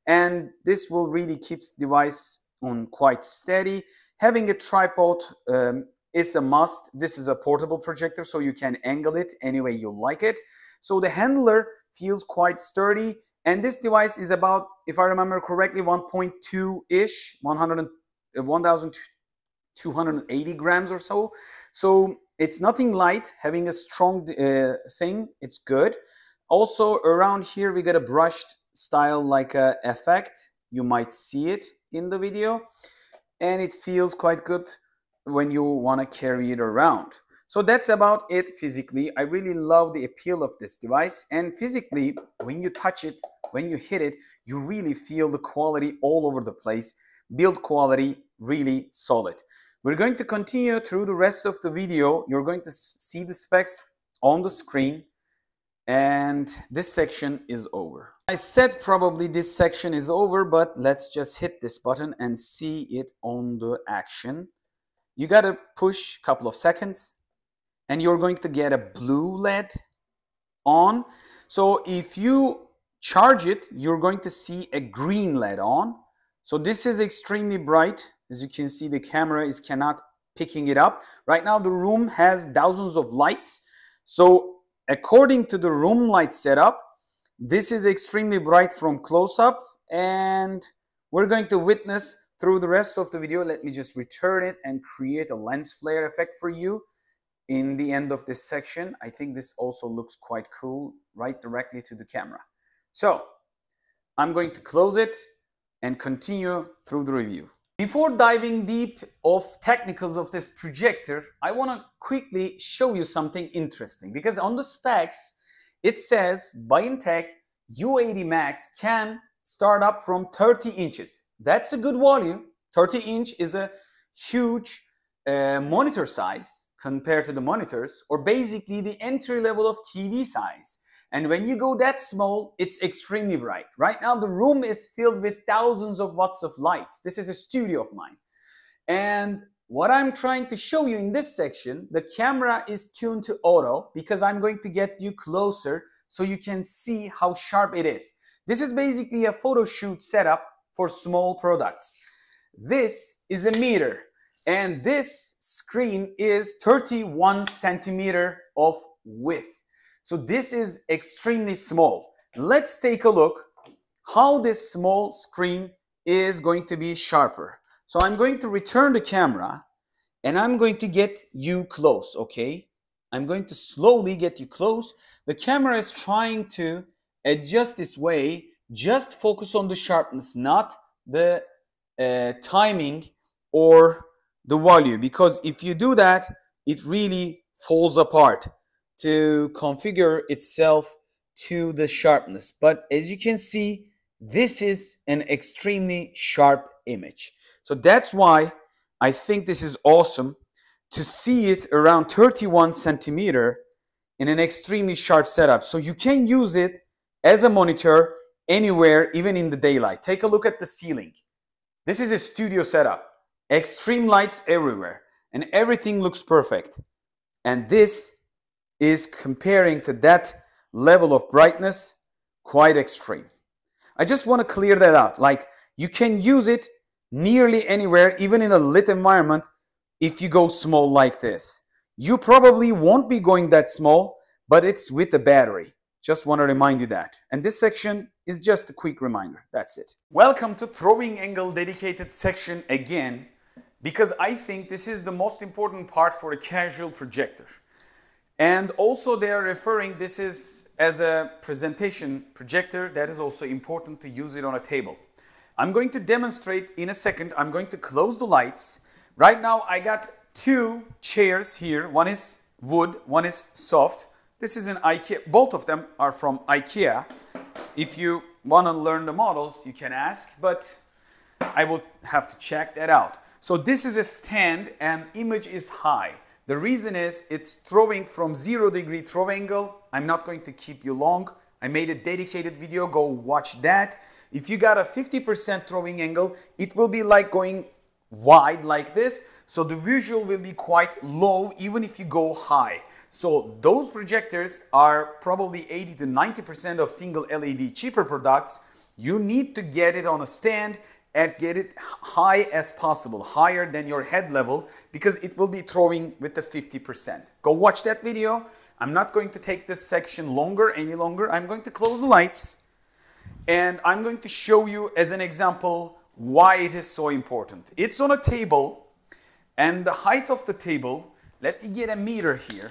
and this will really keep the device on quite steady. Having a tripod um, is a must. This is a portable projector, so you can angle it any way you like it. So the handler feels quite sturdy, and this device is about, if I remember correctly, one point two-ish, one thousand two hundred eighty grams or so. So it's nothing light. Having a strong uh, thing, it's good. Also around here we got a brushed style, like a effect. You might see it in the video, and it feels quite good when you want to carry it around. So that's about it physically. I really love the appeal of this device, and physically, when you touch it, when you hit it, you really feel the quality all over the place. Build quality really solid. We're going to continue through the rest of the video. You're going to see the specs on the screen, and this section is over. I said probably this section is over, but let's just hit this button and see it on the action. You gotta push a couple of seconds and you're going to get a blue L E D on. So if you charge it, you're going to see a green L E D on. So this is extremely bright. As you can see, the camera is cannot picking it up. Right now the room has thousands of lights. So according to the room light setup, this is extremely bright from close up, and we're going to witness through the rest of the video. Let me just return it and create a lens flare effect for you in the end of this section. I think this also looks quite cool, right directly to the camera. So I'm going to close it and continue through the review. Before diving deep of technicals of this projector, I want to quickly show you something interesting, because on the specs it says Byintek U eighty Max can start up from thirty inches. That's a good volume. thirty inch is a huge uh, monitor size compared to the monitors, or basically the entry level of T V size. And when you go that small, it's extremely bright. Right now the room is filled with thousands of watts of lights. This is a studio of mine. And what I'm trying to show you in this section, the camera is tuned to auto because I'm going to get you closer so you can see how sharp it is. This is basically a photo shoot setup for small products. This is a meter, and this screen is thirty-one centimeter of width. So this is extremely small. Let's take a look how this small screen is going to be sharper. So I'm going to return the camera and I'm going to get you close, okay? I'm going to slowly get you close. The camera is trying to adjust this way. Just focus on the sharpness, not the uh, timing or the volume, because if you do that, it really falls apart to configure itself to the sharpness. But as you can see, this is an extremely sharp image. So that's why I think this is awesome to see it around thirty-one centimeter in an extremely sharp setup. So you can use it as a monitor anywhere, even in the daylight. Take a look at the ceiling. This is a studio setup. Extreme lights everywhere, and everything looks perfect. And this is comparing to that level of brightness, quite extreme. I just want to clear that out. Like, you can use it nearly anywhere, even in a lit environment, if you go small like this. You probably won't be going that small, but it's with the battery. Just want to remind you that. And this section is just a quick reminder. That's it. Welcome to Throwing Angle dedicated section again, because I think this is the most important part for a casual projector. And also they are referring this is as a presentation projector. That is also important to use it on a table. I'm going to demonstrate in a second. I'm going to close the lights. Right now I got two chairs here. One is wood, one is soft. This is an IKEA, both of them are from IKEA. If you want to learn the models, you can ask, but I will have to check that out. So this is a stand and image is high. The reason is it's throwing from zero degree throw angle. I'm not going to keep you long. I made a dedicated video, go watch that. If you got a fifty percent throwing angle, it will be like going wide like this, so the visual will be quite low even if you go high. So those projectors are probably eighty to ninety percent of single L E D cheaper products. You need to get it on a stand and get it high as possible, higher than your head level, because it will be throwing with the fifty percent. Go watch that video. I'm not going to take this section longer any longer. I'm going to close the lights and I'm going to show you as an example why it is so important. It's on a table, and the height of the table, let me get a meter here.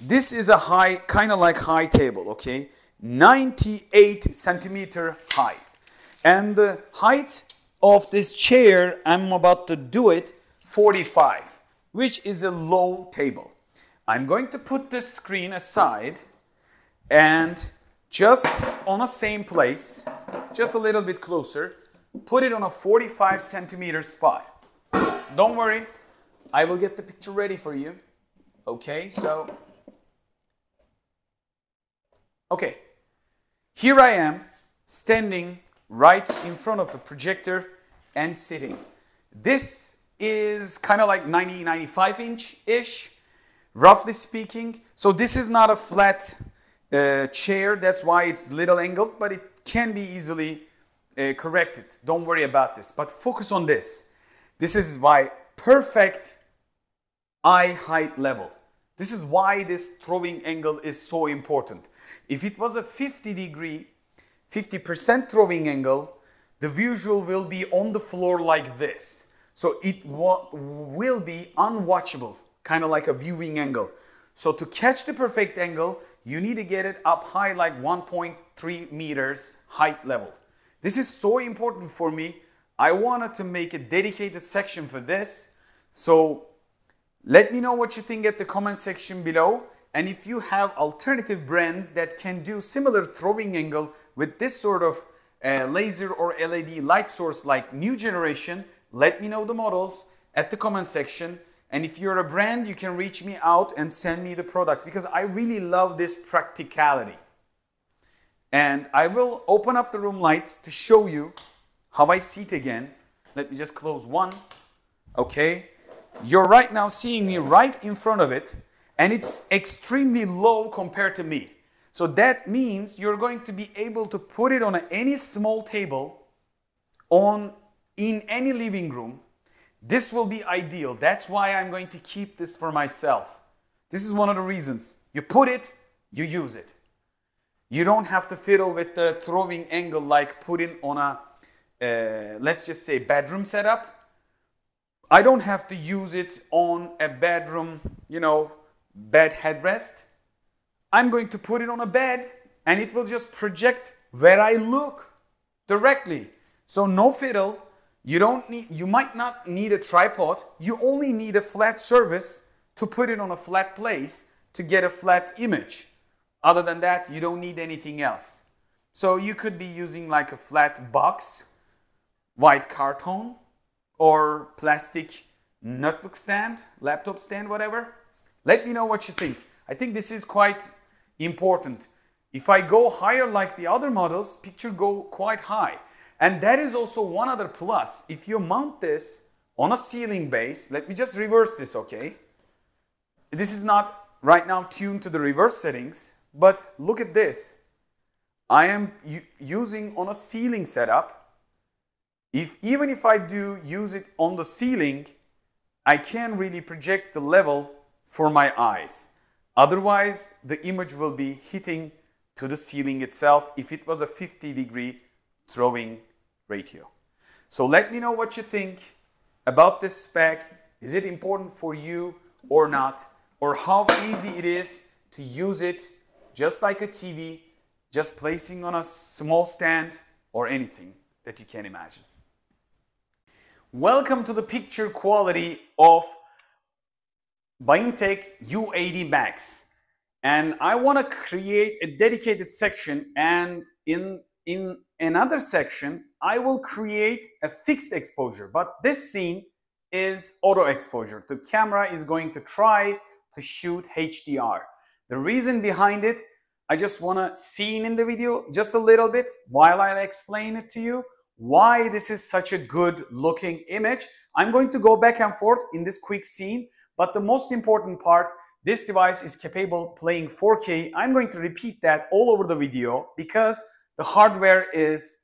This is a high, kind of like high table, okay? ninety-eight centimeter high. And the height of this chair, I'm about to do it, forty-five, which is a low table. I'm going to put this screen aside and just on the same place, just a little bit closer, put it on a forty-five centimeter spot. Don't worry, I will get the picture ready for you. Okay, so, okay, here I am standing right in front of the projector and sitting. This is kind of like ninety, ninety-five inch-ish, roughly speaking. So this is not a flat uh, chair, that's why it's little angled, but it can be easily uh, corrected. Don't worry about this, but focus on this. This is why perfect eye height level. This is why this throwing angle is so important. If it was a fifty degree, fifty percent throwing angle, the visual will be on the floor like this. So it will be unwatchable, kind of like a viewing angle. So to catch the perfect angle, you need to get it up high, like one point three meters height level. This is so important for me. I wanted to make a dedicated section for this. So let me know what you think at the comment section below. And if you have alternative brands that can do similar throwing angle with this sort of uh, laser or L E D light source like new generation, let me know the models at the comment section. And if you're a brand, you can reach me out and send me the products because I really love this practicality. And I will open up the room lights to show you how I see it again. Let me just close one. Okay. You're right now seeing me right in front of it. And it's extremely low compared to me. So that means you're going to be able to put it on any small table on in any living room. This will be ideal. That's why I'm going to keep this for myself. This is one of the reasons. You put it, you use it. You don't have to fiddle with the throwing angle like putting on a, uh, let's just say, bedroom setup. I don't have to use it on a bedroom, you know, bed headrest. I'm going to put it on a bed and it will just project where I look directly. So no fiddle. You don't need, you might not need a tripod. You only need a flat surface to put it on a flat place to get a flat image. Other than that, you don't need anything else. So you could be using like a flat box, white carton, or plastic notebook stand, laptop stand, whatever. Let me know what you think. I think this is quite important. If I go higher like the other models, picture go quite high. And that is also one other plus. If you mount this on a ceiling base, let me just reverse this, okay? This is not right now tuned to the reverse settings, but look at this. I am using on a ceiling setup. If, even if I do use it on the ceiling, I can really project the level for my eyes. Otherwise, the image will be hitting to the ceiling itself if it was a fifty degree throwing ratio. So let me know what you think about this spec. Is it important for you or not? Or how easy it is to use it just like a T V, just placing on a small stand or anything that you can imagine. Welcome to the picture quality of Byintek U eighty Max, and I want to create a dedicated section, and in in another section I will create a fixed exposure, but this scene is auto exposure. The camera is going to try to shoot H D R. The reason behind it, I just want to scene in the video just a little bit while I explain it to you why this is such a good looking image. I'm going to go back and forth in this quick scene. But the most important part, this device is capable of playing four K. I'm going to repeat that all over the video because the hardware is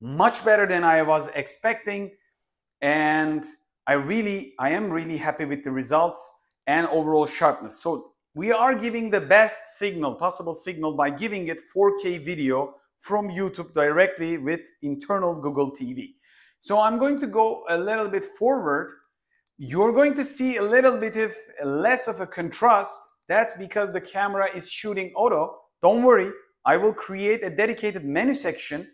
much better than I was expecting. And I really, I am really happy with the results and overall sharpness. So we are giving the best signal, possible signal, by giving it four K video from YouTube directly with internal Google T V. So I'm going to go a little bit forward. You're going to see a little bit of less of a contrast. That's because the camera is shooting auto. Don't worry, I will create a dedicated menu section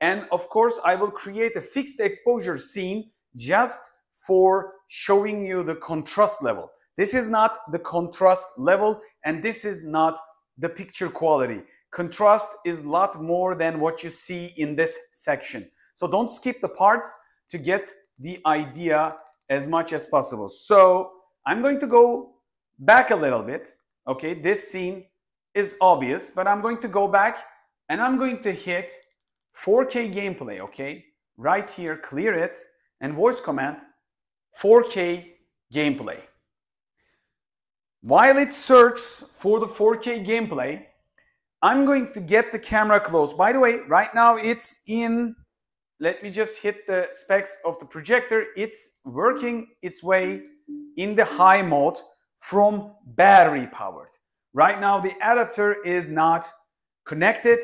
And of course, I will create a fixed exposure scene just for showing you the contrast level. This is not the contrast level, and this is not the picture quality. Contrast is a lot more than what you see in this section. So don't skip the parts to get the idea as much as possible. So I'm going to go back a little bit. Okay, this scene is obvious, but I'm going to go back and I'm going to hit four K gameplay, okay? Right here, clear it, and voice command, four K gameplay. While it searches for the four K gameplay, I'm going to get the camera close. By the way, right now it's in, let me just hit the specs of the projector. It's working its way in the high mode from battery powered. Right now the adapter is not connected,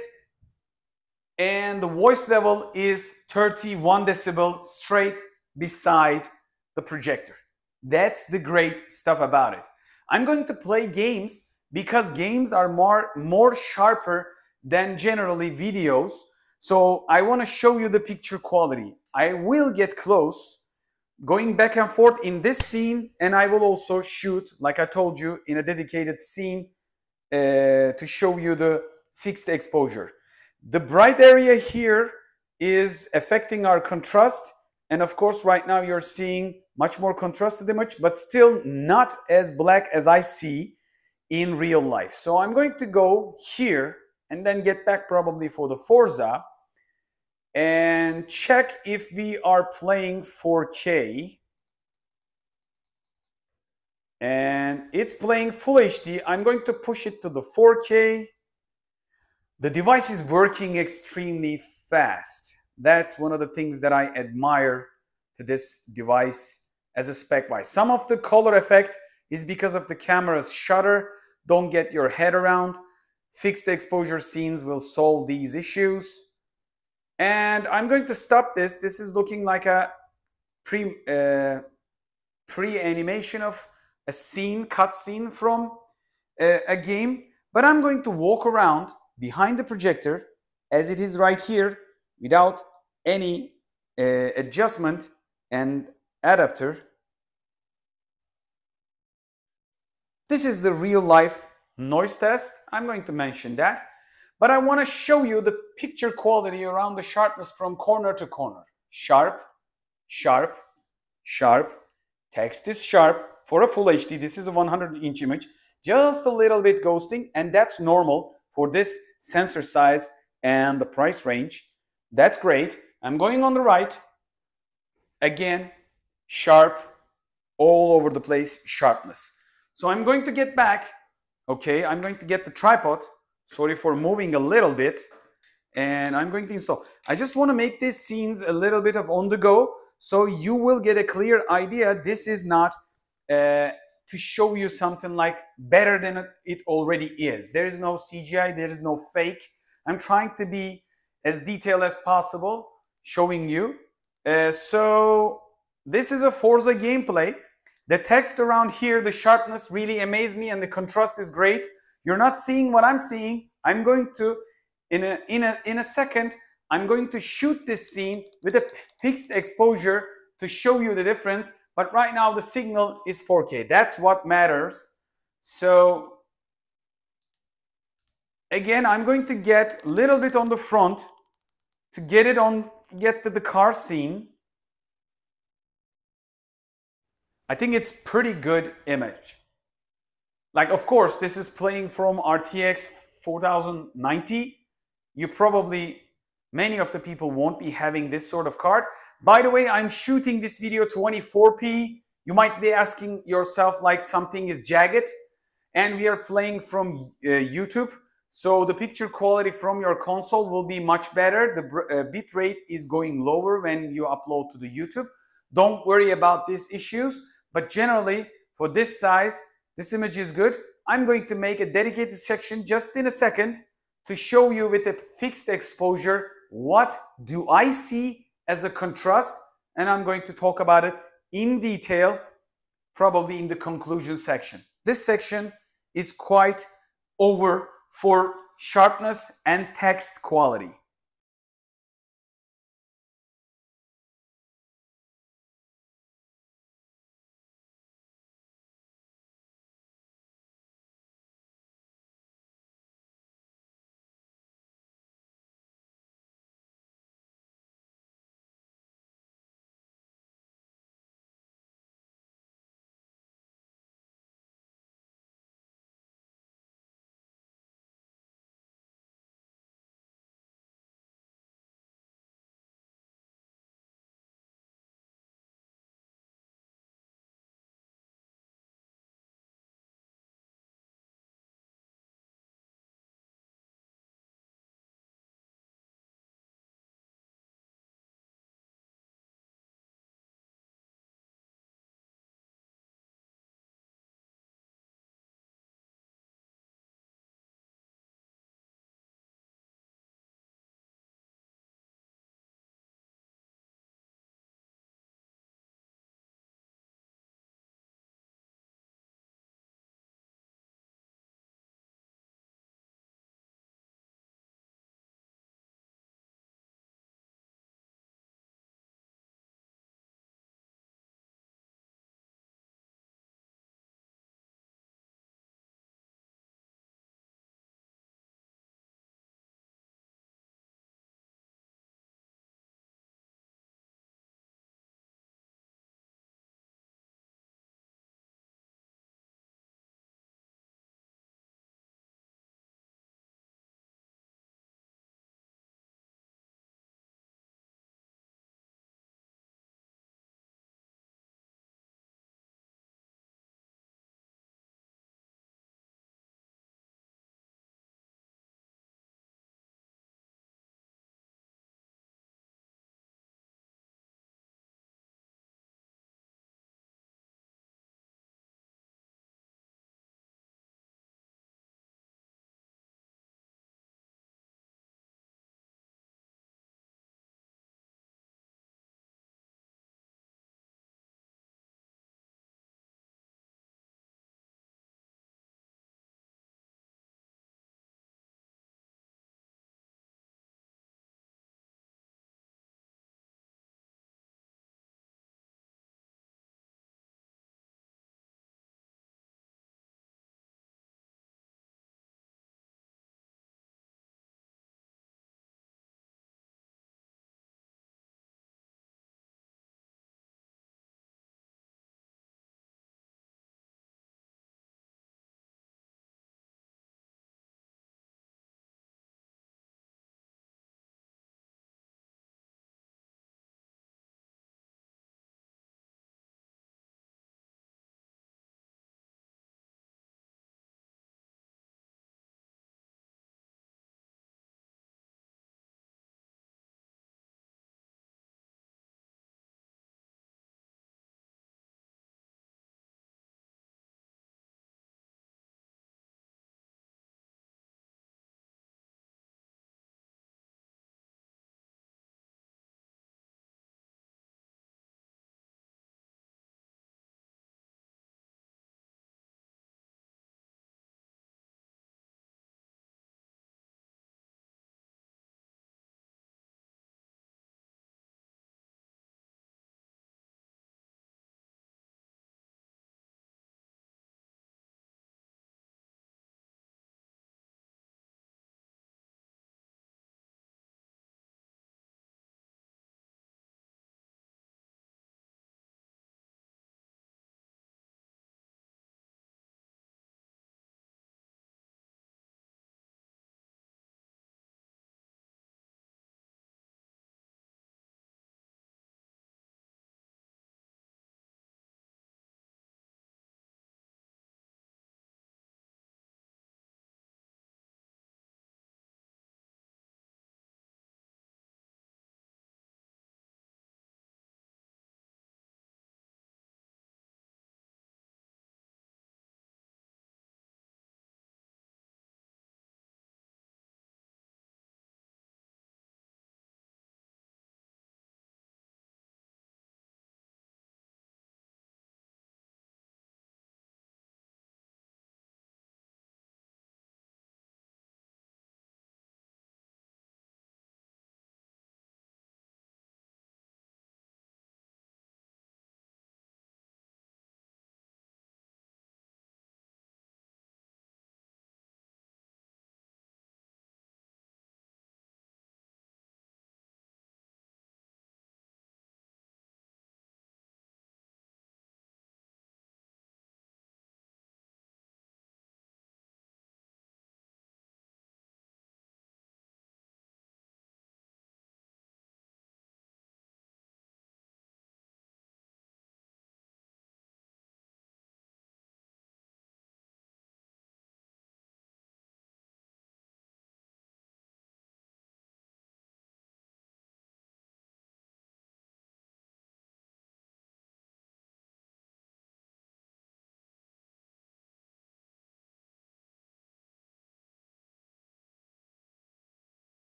and the voice level is thirty-one decibel straight beside the projector. That's the great stuff about it. I'm going to play games because games are more, more sharper than generally videos. So I want to show you the picture quality. I will get close, going back and forth in this scene, and I will also shoot, like I told you, in a dedicated scene uh, to show you the fixed exposure. The bright area here is affecting our contrast, and of course right now you're seeing much more contrasted image, but still not as black as I see in real life. So I'm going to go here and then get back probably for the Forza and check if we are playing four K. And it's playing Full H D. I'm going to push it to the four K. The device is working extremely fast. That's one of the things that I admire to this device as a spec buy. Some of the color effect is because of the camera's shutter. Don't get your head around. Fixed exposure scenes will solve these issues. And I'm going to stop this. This is looking like a pre, uh, pre-animation of a scene, cutscene from uh, a game. But I'm going to walk around behind the projector as it is right here without any uh, adjustment and adapter. This is the real life noise test. I'm going to mention that, but I want to show you the picture quality around the sharpness from corner to corner. Sharp, sharp, sharp. Text is sharp for a Full H D. This is a one hundred inch image, just a little bit ghosting, and that's normal for this sensor size and the price range. That's great. I'm going on the right. Again, sharp, all over the place, sharpness. So I'm going to get back. Okay, I'm going to get the tripod. Sorry for moving a little bit. And I'm going to install. I just want to make these scenes a little bit of on the go, so you will get a clear idea. This is not uh, to show you something like better than it already is. There is no C G I, there is no fake. I'm trying to be as detailed as possible, showing you. Uh, so this is a Forza gameplay. The text around here, the sharpness really amazed me, and the contrast is great. You're not seeing what I'm seeing. I'm going to, in a, in a, in a second, I'm going to shoot this scene with a fixed exposure to show you the difference. But right now the signal is four K. That's what matters. So again, I'm going to get a little bit on the front to get it on, get to the car scene. I think it's pretty good image. Like, of course, this is playing from R T X forty ninety. You probably, many of the people won't be having this sort of card. By the way, I'm shooting this video twenty-four P. You might be asking yourself like something is jagged, and we are playing from uh, YouTube. So the picture quality from your console will be much better. The uh, bit rate is going lower when you upload to the YouTube. Don't worry about these issues, but generally for this size, this image is good. I'm going to make a dedicated section just in a second to show you with a fixed exposure what do I see as a contrast, and I'm going to talk about it in detail probably in the conclusion section. This section is quite over for sharpness and text quality.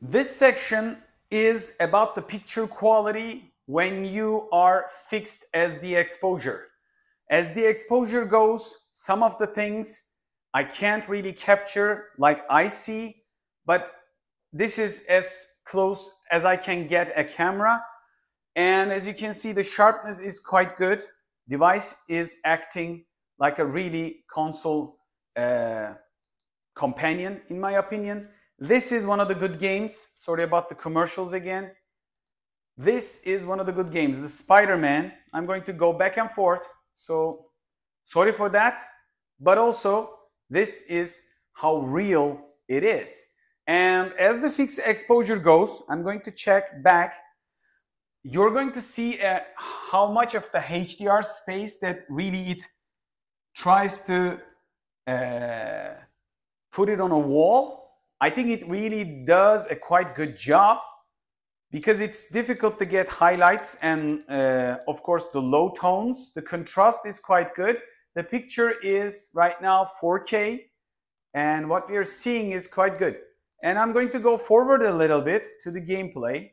This section is about the picture quality when you are fixed as the exposure. As the exposure goes, some of the things I can't really capture like I see, but this is as close as I can get a camera. And as you can see, the sharpness is quite good. Device is acting like a really console uh, companion, in my opinion. This is one of the good games. Sorry about the commercials again. This is one of the good games, the Spider-Man. I'm going to go back and forth, so sorry for that. But also, this is how real it is. And as the fixed exposure goes, I'm going to check back. You're going to see uh, how much of the H D R space that really it tries to uh, put it on a wall. I think it really does a quite good job, because it's difficult to get highlights and uh, of course the low tones. The contrast is quite good. The picture is right now four K, and what we're seeing is quite good. And I'm going to go forward a little bit to the gameplay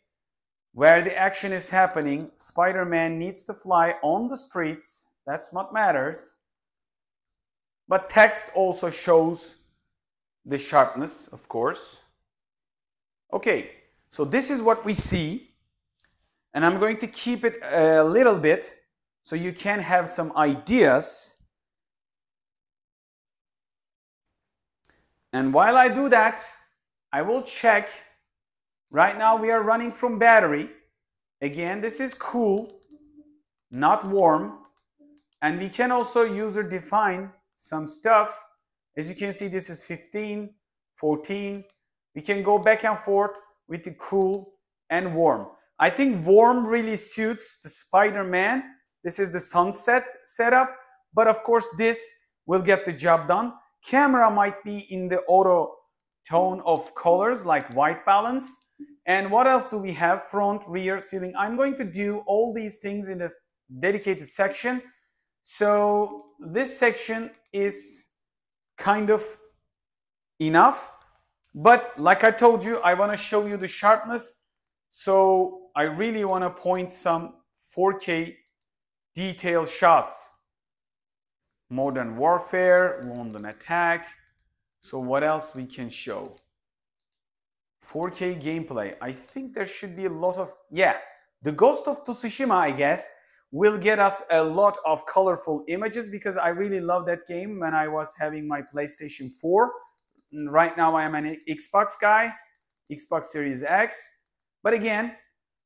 where the action is happening. Spider-Man needs to fly on the streets. That's what matters. But text also shows the sharpness, of course. Okay. So this is what we see, and I'm going to keep it a little bit so you can have some ideas. And while I do that, I will check. Right now we are running from battery. Again, this is cool, not warm. And we can also user define some stuff. As you can see, this is fifteen, fourteen. We can go back and forth with the cool and warm. I think warm really suits the Spider-Man. This is the sunset setup, but of course this will get the job done. Camera might be in the auto tone of colors like white balance. And what else do we have? Front, rear, ceiling. I'm going to do all these things in a dedicated section. So this section is kind of enough. But like I told you, I want to show you the sharpness. So I really want to point some four K detail shots. Modern Warfare, London Attack. So what else we can show? four K gameplay. I think there should be a lot of... Yeah, the Ghost of Tsushima, I guess, will get us a lot of colorful images, because I really love that game when I was having my PlayStation four. Right now I am an Xbox guy, Xbox Series X. But again,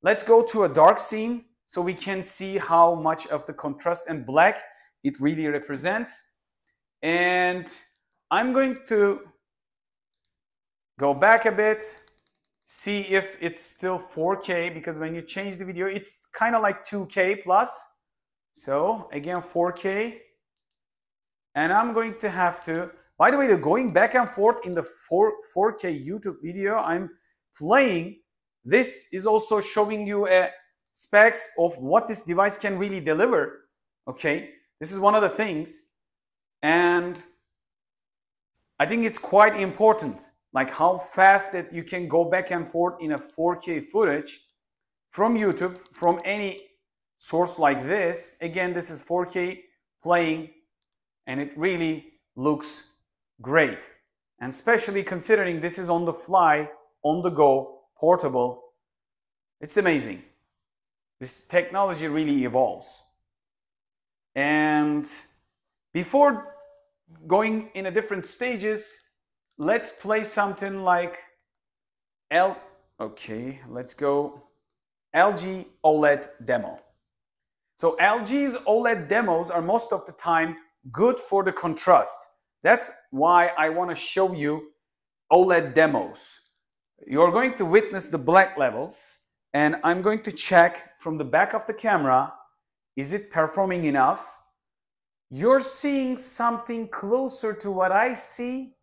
let's go to a dark scene so we can see how much of the contrast and black it really represents. And I'm going to go back a bit, see if it's still four K, because when you change the video, it's kind of like two K plus. So again, four K. And I'm going to have to... By the way, going back and forth in the four K YouTube video I'm playing, this is also showing you a specs of what this device can really deliver. Okay, this is one of the things. And I think it's quite important, like how fast that you can go back and forth in a four K footage from YouTube, from any source like this. Again, this is four K playing, and it really looks great, and especially considering this is on the fly, on the go, portable. It's amazing. This technology really evolves. And before going in a different stages, let's play something like L. Okay, let's go L G OLED demo. So L G's OLED demos are most of the time good for the contrast. That's why I want to show you OLED demos. You're going to witness the black levels, and I'm going to check from the back of the camera, is it performing enough? You're seeing something closer to what I see,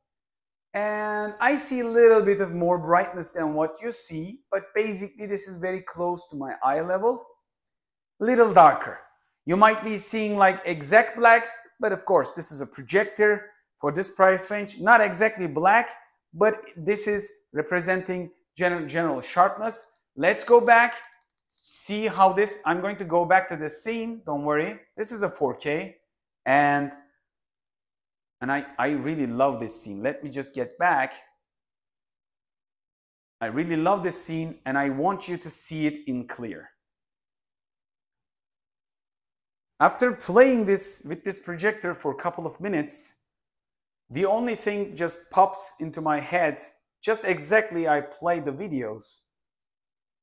and I see a little bit of more brightness than what you see, but basically this is very close to my eye level. A little darker. You might be seeing like exact blacks, but of course this is a projector. For this price range, not exactly black, but this is representing general, general sharpness. Let's go back, see how this, I'm going to go back to the scene, don't worry. This is a four K, and, and I, I really love this scene. Let me just get back. I really love this scene, and I want you to see it in clear. After playing this with this projector for a couple of minutes, the only thing just pops into my head, just exactly I play the videos,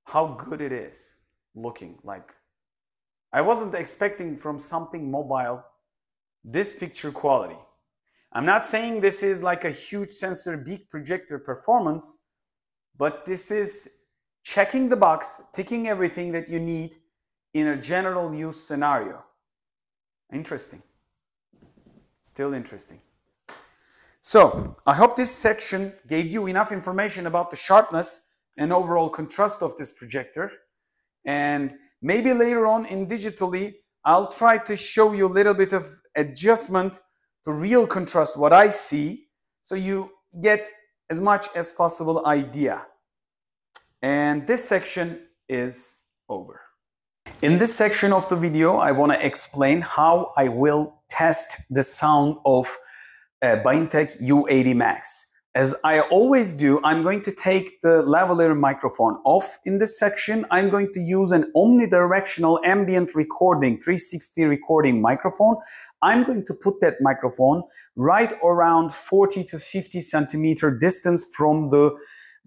how good it is looking like. I wasn't expecting from something mobile this picture quality. I'm not saying this is like a huge sensor big projector performance, but this is checking the box, ticking everything that you need in a general use scenario. Interesting. Still interesting. So I hope this section gave you enough information about the sharpness and overall contrast of this projector. And maybe later on in digitally, I'll try to show you a little bit of adjustment to real contrast, what I see, so you get as much as possible idea. And this section is over. In this section of the video, I want to explain how I will test the sound of uh, Byintek U eighty Max. As I always do, I'm going to take the lavalier microphone off in this section. I'm going to use an omnidirectional ambient recording, three sixty recording microphone. I'm going to put that microphone right around forty to fifty centimeter distance from the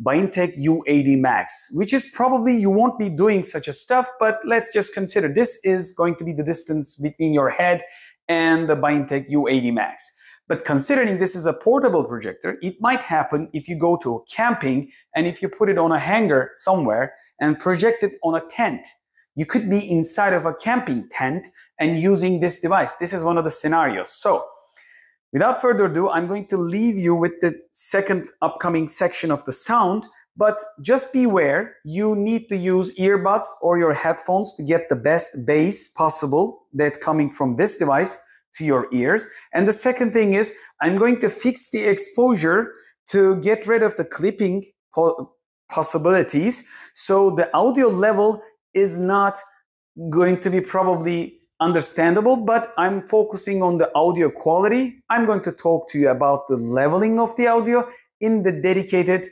Byintek U eighty Max, which is probably, you won't be doing such a stuff, but let's just consider this is going to be the distance between your head and the Byintek U eighty Max. But considering this is a portable projector, it might happen if you go to camping and if you put it on a hanger somewhere and project it on a tent. You could be inside of a camping tent and using this device. This is one of the scenarios. So without further ado, I'm going to leave you with the second upcoming section of the sound, but just beware, you need to use earbuds or your headphones to get the best bass possible that coming from this device to your ears. And the second thing is, I'm going to fix the exposure to get rid of the clipping po possibilities, so the audio level is not going to be probably understandable, but I'm focusing on the audio quality. I'm going to talk to you about the leveling of the audio in the dedicated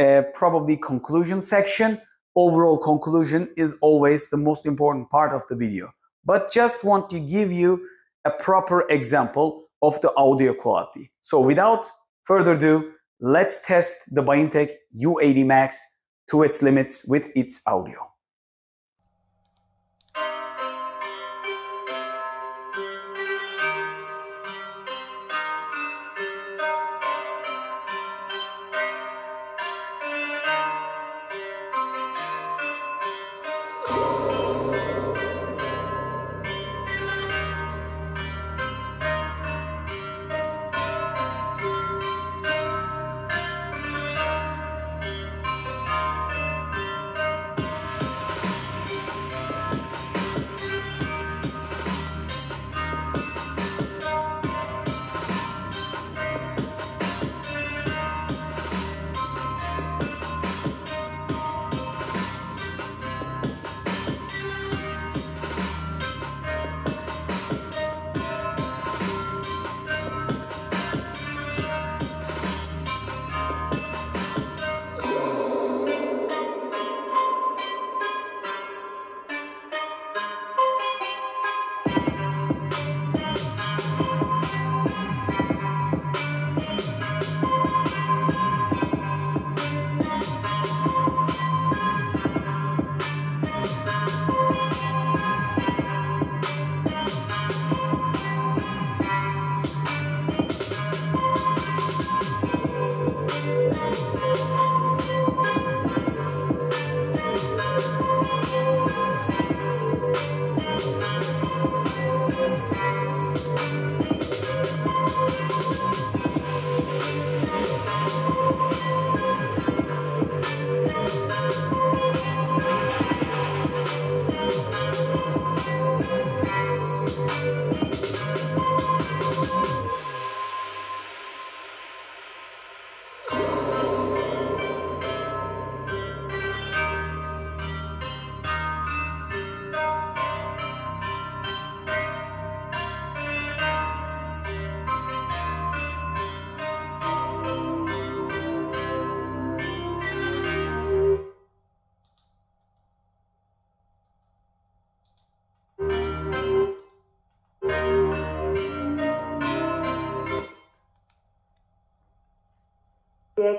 uh, probably conclusion section. Overall conclusion is always the most important part of the video, but just want to give you a proper example of the audio quality. So without further ado, let's test the Byintek U eighty Max to its limits with its audio.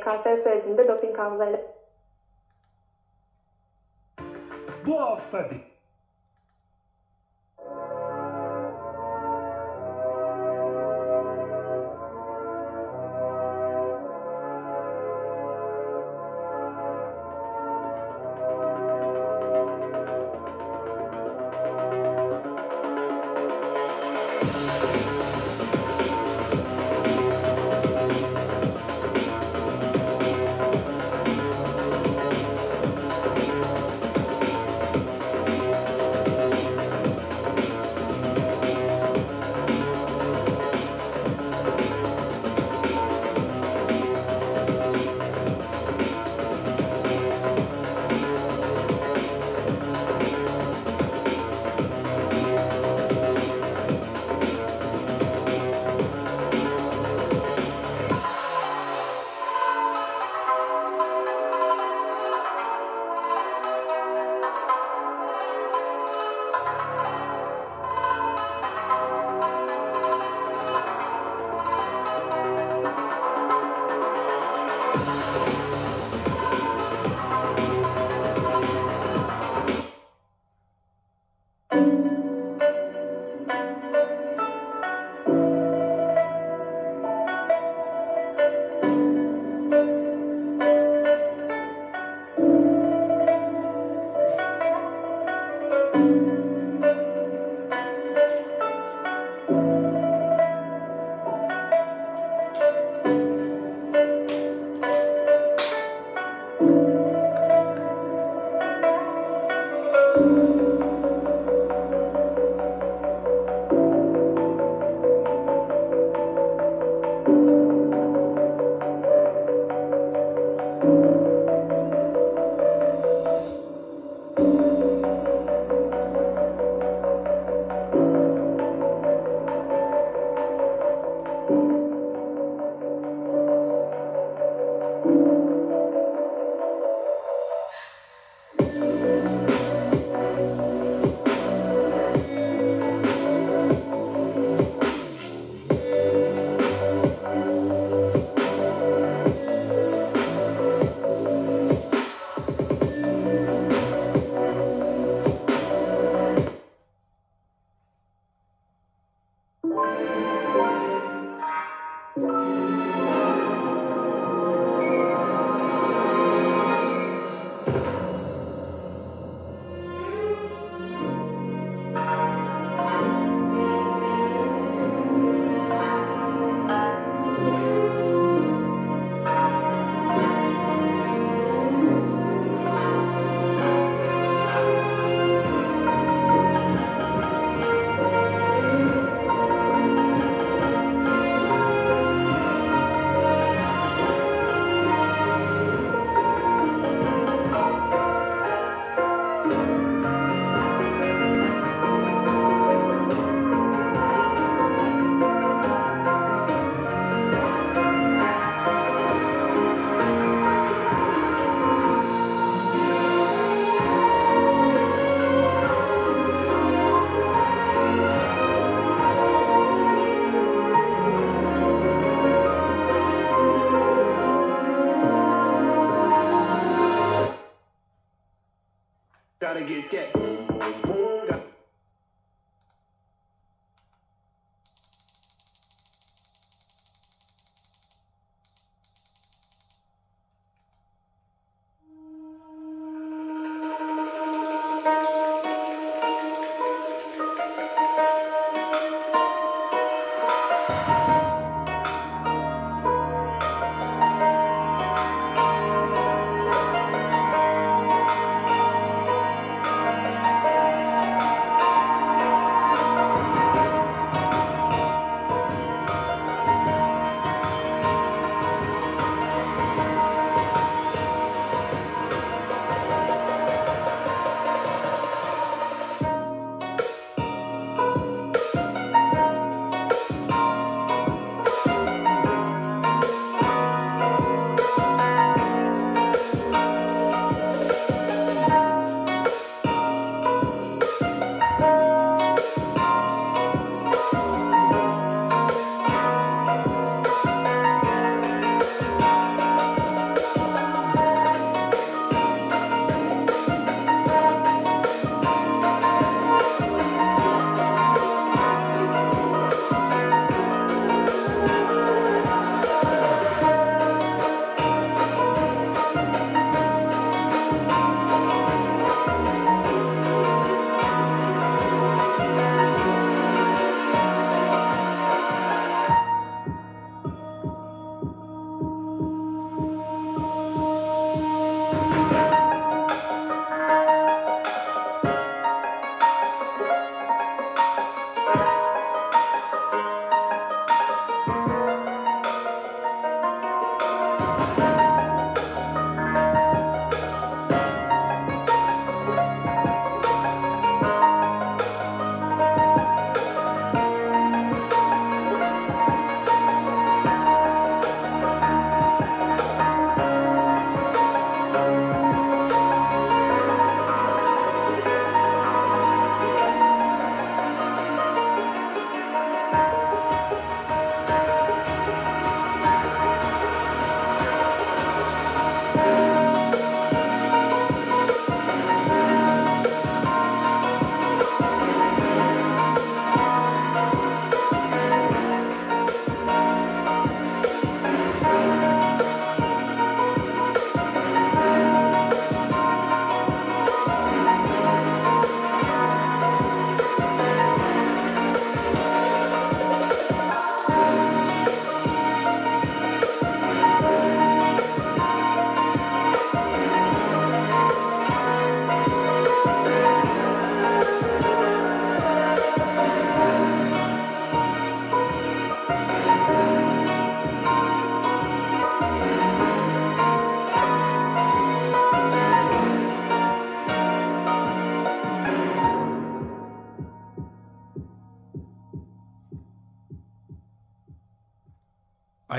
kanser sürecinde doping kavgalarıyla... Bu hafta bir...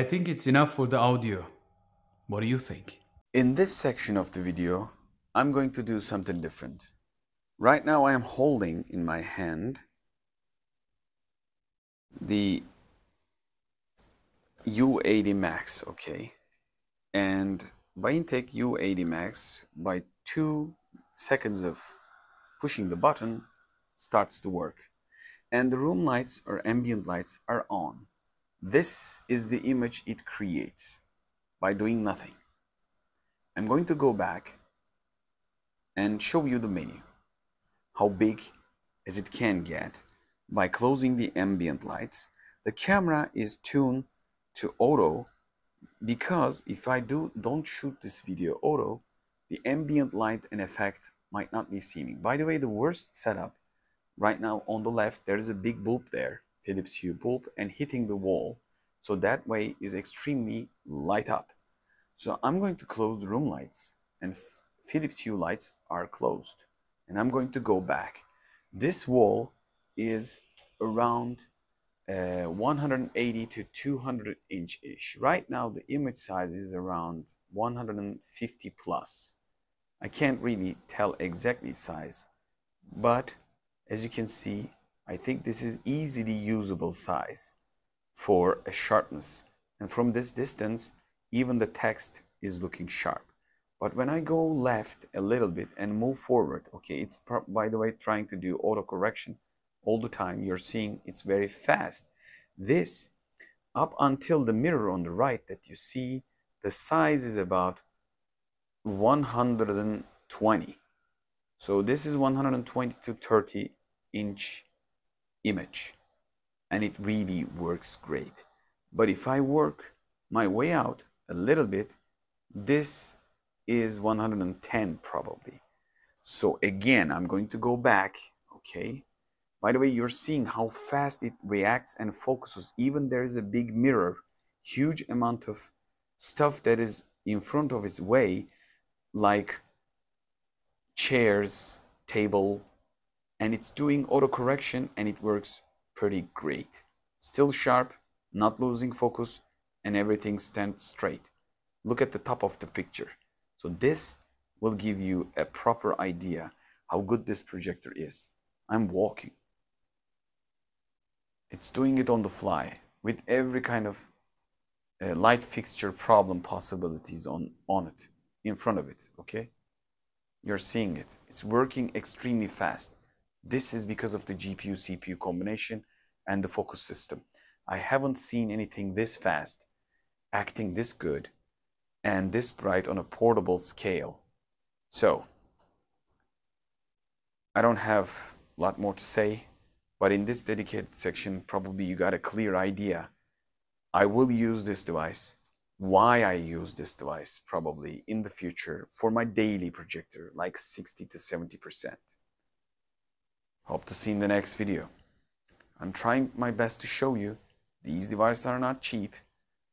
I think it's enough for the audio. What do you think? In this section of the video, I'm going to do something different. Right now I am holding in my hand the U eighty Max, okay? And Byintek U eighty Max, by two seconds of pushing the button, starts to work. And the room lights or ambient lights are on. This is the image it creates by doing nothing. I'm going to go back and show you the menu, how big as it can get by closing the ambient lights. The camera is tuned to auto because if I do don't shoot this video auto, the ambient light and effect might not be seeming. By the way, the worst setup right now on the left, there is a big bulb there, Philips Hue bulb, and hitting the wall. So that way is extremely light up. So I'm going to close the room lights and Philips Hue lights are closed. And I'm going to go back. This wall is around uh, one hundred eighty to two hundred inch-ish. Right now the image size is around one hundred fifty plus. I can't really tell exactly size, but as you can see, I think this is easily usable size for a sharpness. And from this distance, even the text is looking sharp. But when I go left a little bit and move forward, okay, it's, by the way, trying to do auto correction all the time. You're seeing it's very fast. This, up until the mirror on the right that you see, the size is about one hundred twenty. So this is one hundred twenty to thirty inch image, and it really works great. But if I work my way out a little bit, this is one hundred ten probably. So again, I'm going to go back, okay? By the way, you're seeing how fast it reacts and focuses. Even there is a big mirror, huge amount of stuff that is in front of its way, like chairs, table, and it's doing auto correction and it works pretty great. Still sharp, not losing focus, and everything stands straight. Look at the top of the picture. So this will give you a proper idea how good this projector is. I'm walking. It's doing it on the fly with every kind of uh, light fixture problem possibilities on, on it, in front of it, okay? You're seeing it. It's working extremely fast. This is because of the G P U C P U combination and the focus system. I haven't seen anything this fast, acting this good, and this bright on a portable scale. So, I don't have a lot more to say, but in this dedicated section, probably you got a clear idea. I will use this device, why I use this device probably in the future for my daily projector, like sixty to seventy percent. Hope to see you in the next video. I'm trying my best to show you these devices are not cheap,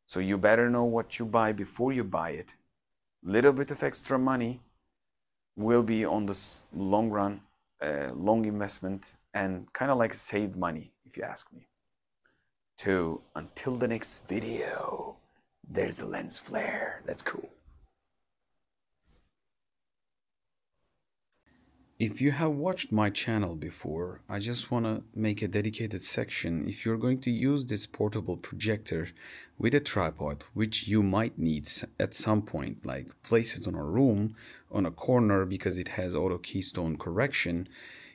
so you better know what you buy before you buy it. Little bit of extra money will be on this long run, uh, long investment, and kind of like saved money if you ask me. So until the next video. There's a lens flare. That's cool. If you have watched my channel before, I just want to make a dedicated section. If you're going to use this portable projector with a tripod, which you might need at some point, like place it on a room, on a corner, because it has auto keystone correction,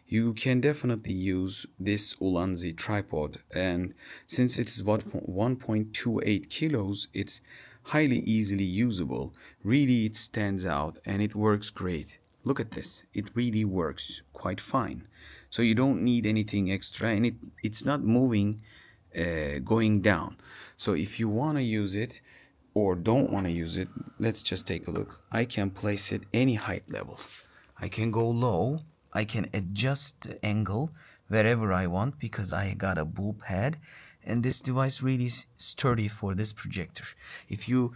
you can definitely use this Ulanzi tripod, and since it's about one point two eight kilos, it's highly easily usable. Really, it stands out and it works great. Look at this, it really works quite fine. So you don't need anything extra, and it, it's not moving, uh, going down. So if you want to use it or don't want to use it, let's just take a look. I can place it any height level. I can go low. I can adjust the angle wherever I want because I got a bulb head, and this device really is sturdy for this projector. If you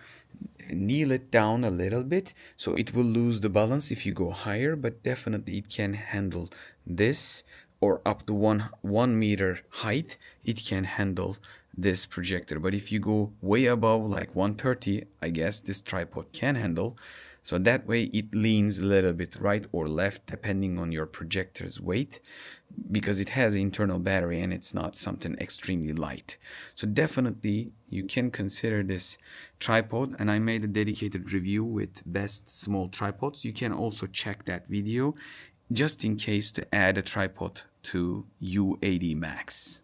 kneel it down a little bit, so it will lose the balance if you go higher, but definitely it can handle this, or up to one, one meter height, it can handle this projector. But if you go way above like one thirty, I guess this tripod can handle. So that way it leans a little bit right or left depending on your projector's weight, because it has internal battery and it's not something extremely light. So definitely you can consider this tripod, and I made a dedicated review with best small tripods. You can also check that video just in case to add a tripod to U eighty Max.